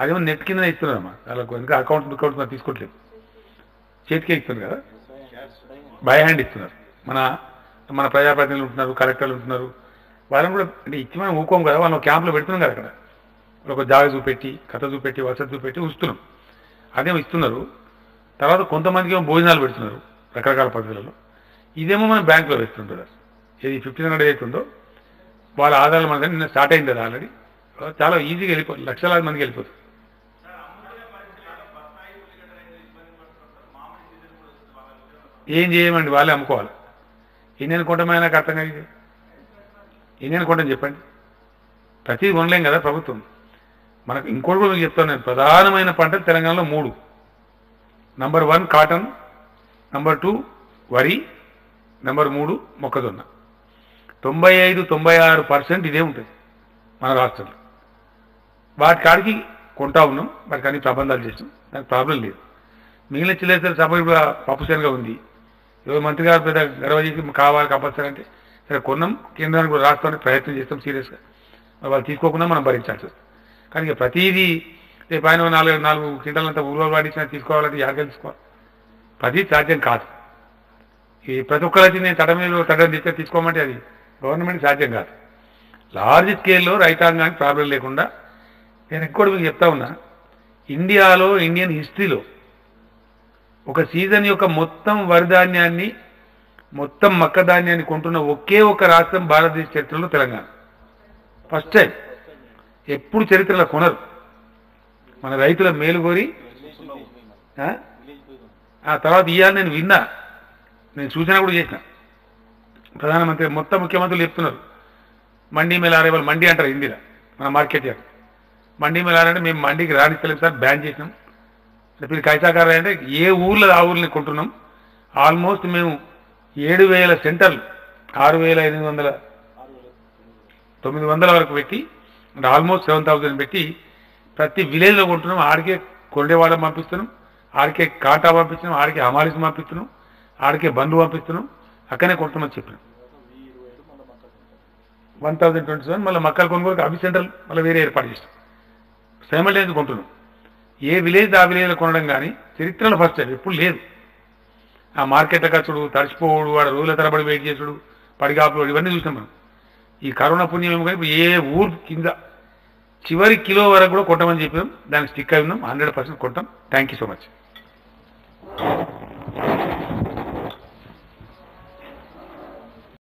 అదేమో నెట్ కింద ఇస్తున్నారమ్మా వాళ్ళకు, ఇంకా అకౌంట్స్ బుక్అౌట్స్ మనం తీసుకోవట్లేదు, చేతికే ఇస్తున్నారు కదా, బై హ్యాండ్ ఇస్తున్నారు. మన మన ప్రజాప్రతినిధులు ఉంటున్నారు, కలెక్టర్లు ఉంటున్నారు, వాళ్ళని కూడా అంటే ఇచ్చి మనం ఊకోం కదా, వాళ్ళని క్యాంపులో పెడుతున్నాం కదా. అక్కడ ఒక జాగ చూపెట్టి కథ చూపెట్టి వసతి చూపెట్టి ఉంచుతున్నాం. అదేమో ఇస్తున్నారు, తర్వాత కొంతమందికి ఏమో భోజనాలు పెడుతున్నారు రకరకాల పద్ధతులలో. ఇదేమో మనం బ్యాంకులో వేస్తుంటారు, ఏది ఫిఫ్టీన్ హండ్రెడ్ అవుతుందో వాళ్ళ ఆధారాలు మన నిన్న స్టార్ట్ అయింది కదా, ఆల్రెడీ చాలా ఈజీగా వెళ్ళిపోతుంది, లక్షలాది మందికి వెళ్ళిపోతుంది. ఏం చేయమండి, వాళ్ళే అమ్ముకోవాలి. ఇండియన్ కొంటమైనా నాకు అర్థం కాదు, ఇండియన్ కొంటని చెప్పండి, ప్రతిదీ కొనలేం కదా ప్రభుత్వం. మనకు ఇంకోటి కూడా మీకు చెప్తాను నేను, ప్రధానమైన పంటలు తెలంగాణలో మూడు: number one cotton, number two వరి, నంబర్ మూడు మొక్కజొన్న. తొంభై ఐదు తొంభై ఆరు పర్సెంట్ ఇదే ఉంటుంది మన రాష్ట్రంలో. వాటి కాడికి కొంటా ఉన్నాం, వాటికి అన్ని ప్రబంధాలు చేసినాం, దానికి ప్రాబ్లం లేదు. మిగిలిన చిల్లర సపోజ్ ఇప్పుడు పప్పుశనగా ఉంది, ఎవరు మంత్రి గారు పెద్ద గర్వ చేసి కావాలి కంపల్సరీ అంటే సరే కొన్నాం, కేంద్రానికి కూడా రాష్ట్రానికి ప్రయత్నం చేస్తాం సీరియస్గా, వాళ్ళు తీసుకోకుండా మనం భరించాల్సి వస్తుంది. కానీ ప్రతిదీ రేపు ఆయన నాలుగు నాలుగు క్వింటాలంతా ఊరు వాడించినా తీసుకోవాలంటే యాగలు తీసుకోవాలి, ప్రతి సాధ్యం కాదు. ఈ ప్రతి ఒక్కరికి నేను తడమేలో తడని తెచ్చా తీసుకోమంటే అది గవర్నమెంట్ సాధ్యం కాదు. లార్జ్ స్కేల్లో రైతాంగానికి ప్రాబ్లం లేకుండా నేను ఎక్కువ మీకు చెప్తా ఉన్నా, ఇండియాలో ఇండియన్ హిస్టరీలో ఒక సీజన్ యొక్క మొత్తం వరి ధాన్యాన్ని మొత్తం మక్క ధాన్యాన్ని కొంటున్న ఒకే ఒక రాష్ట్రం భారతదేశ చరిత్రలో తెలంగాణ. ఫస్ట్ టైం, ఎప్పుడు చరిత్రలో కొనరు. మన రైతుల మేలుగోరి ఆ తర్వాత ఇవాళ నేను విన్నా, నేను సూచన కూడా చేసిన ప్రధానమంత్రి మొత్తం ముఖ్యమంత్రులు చెప్తున్నారు మండీ మేలారే వాళ్ళు. మండీ అంటారు హిందీలో, మన మార్కెట్ యార్డ్ మండీ మేలారంటే మేము మండీకి రాణించలేదు సార్, బ్యాన్ చేసినాం. మీరు కైసాకారా అంటే ఏ ఊర్లో ఆ ఊర్ని కొంటున్నాం. ఆల్మోస్ట్ మేము ఏడు వేల సెంటర్లు ఆరు వేల ఎనిమిది వందల తొమ్మిది వందల వరకు పెట్టి, అంటే ఆల్మోస్ట్ సెవెన్ థౌజండ్ పెట్టి ప్రతి విలేజ్లో కొంటున్నాం. ఆడికే కొండేవాడ పంపిస్తున్నాం, ఆడికే కాటా పంపిస్తున్నాం, ఆడికే హమాలిస్ పంపిస్తున్నాం, ఆడికే బండ్లు పంపిస్తున్నాం. అక్కడనే కొంటున్నామని చెప్పినాం. వన్ థౌజండ్ ట్వంటీ సెవెన్ మళ్ళీ మక్కలు కొనుగోలుకి అవి సెంటర్లు మళ్ళీ వేరే ఏర్పాటు చేస్తాం. సైమల్టైన్స్గా కొంటున్నాం. ఏ విలేజ్ ఆ విలేజ్లో కొనడం కానీ చరిత్రలో ఫస్ట్ టైం ఎప్పుడు లేదు. ఆ మార్కెట్ల ఖర్చుడు, తడిచిపోవుడు, వాడు రోజుల తరబడి వెయిట్ చేసుడు, పడిగాపులు, ఇవన్నీ చూసినాం మనం. ఈ కరోనా పుణ్యం ఏమో కానీ ఇప్పుడు ఏ ఊరు కింద చివరి కిలో వరకు కూడా కొట్టమని చెప్పాం. దానికి స్టిక్ అయి ఉన్నాం. హండ్రెడ్ పర్సెంట్ కొట్టాం. Thank you so much.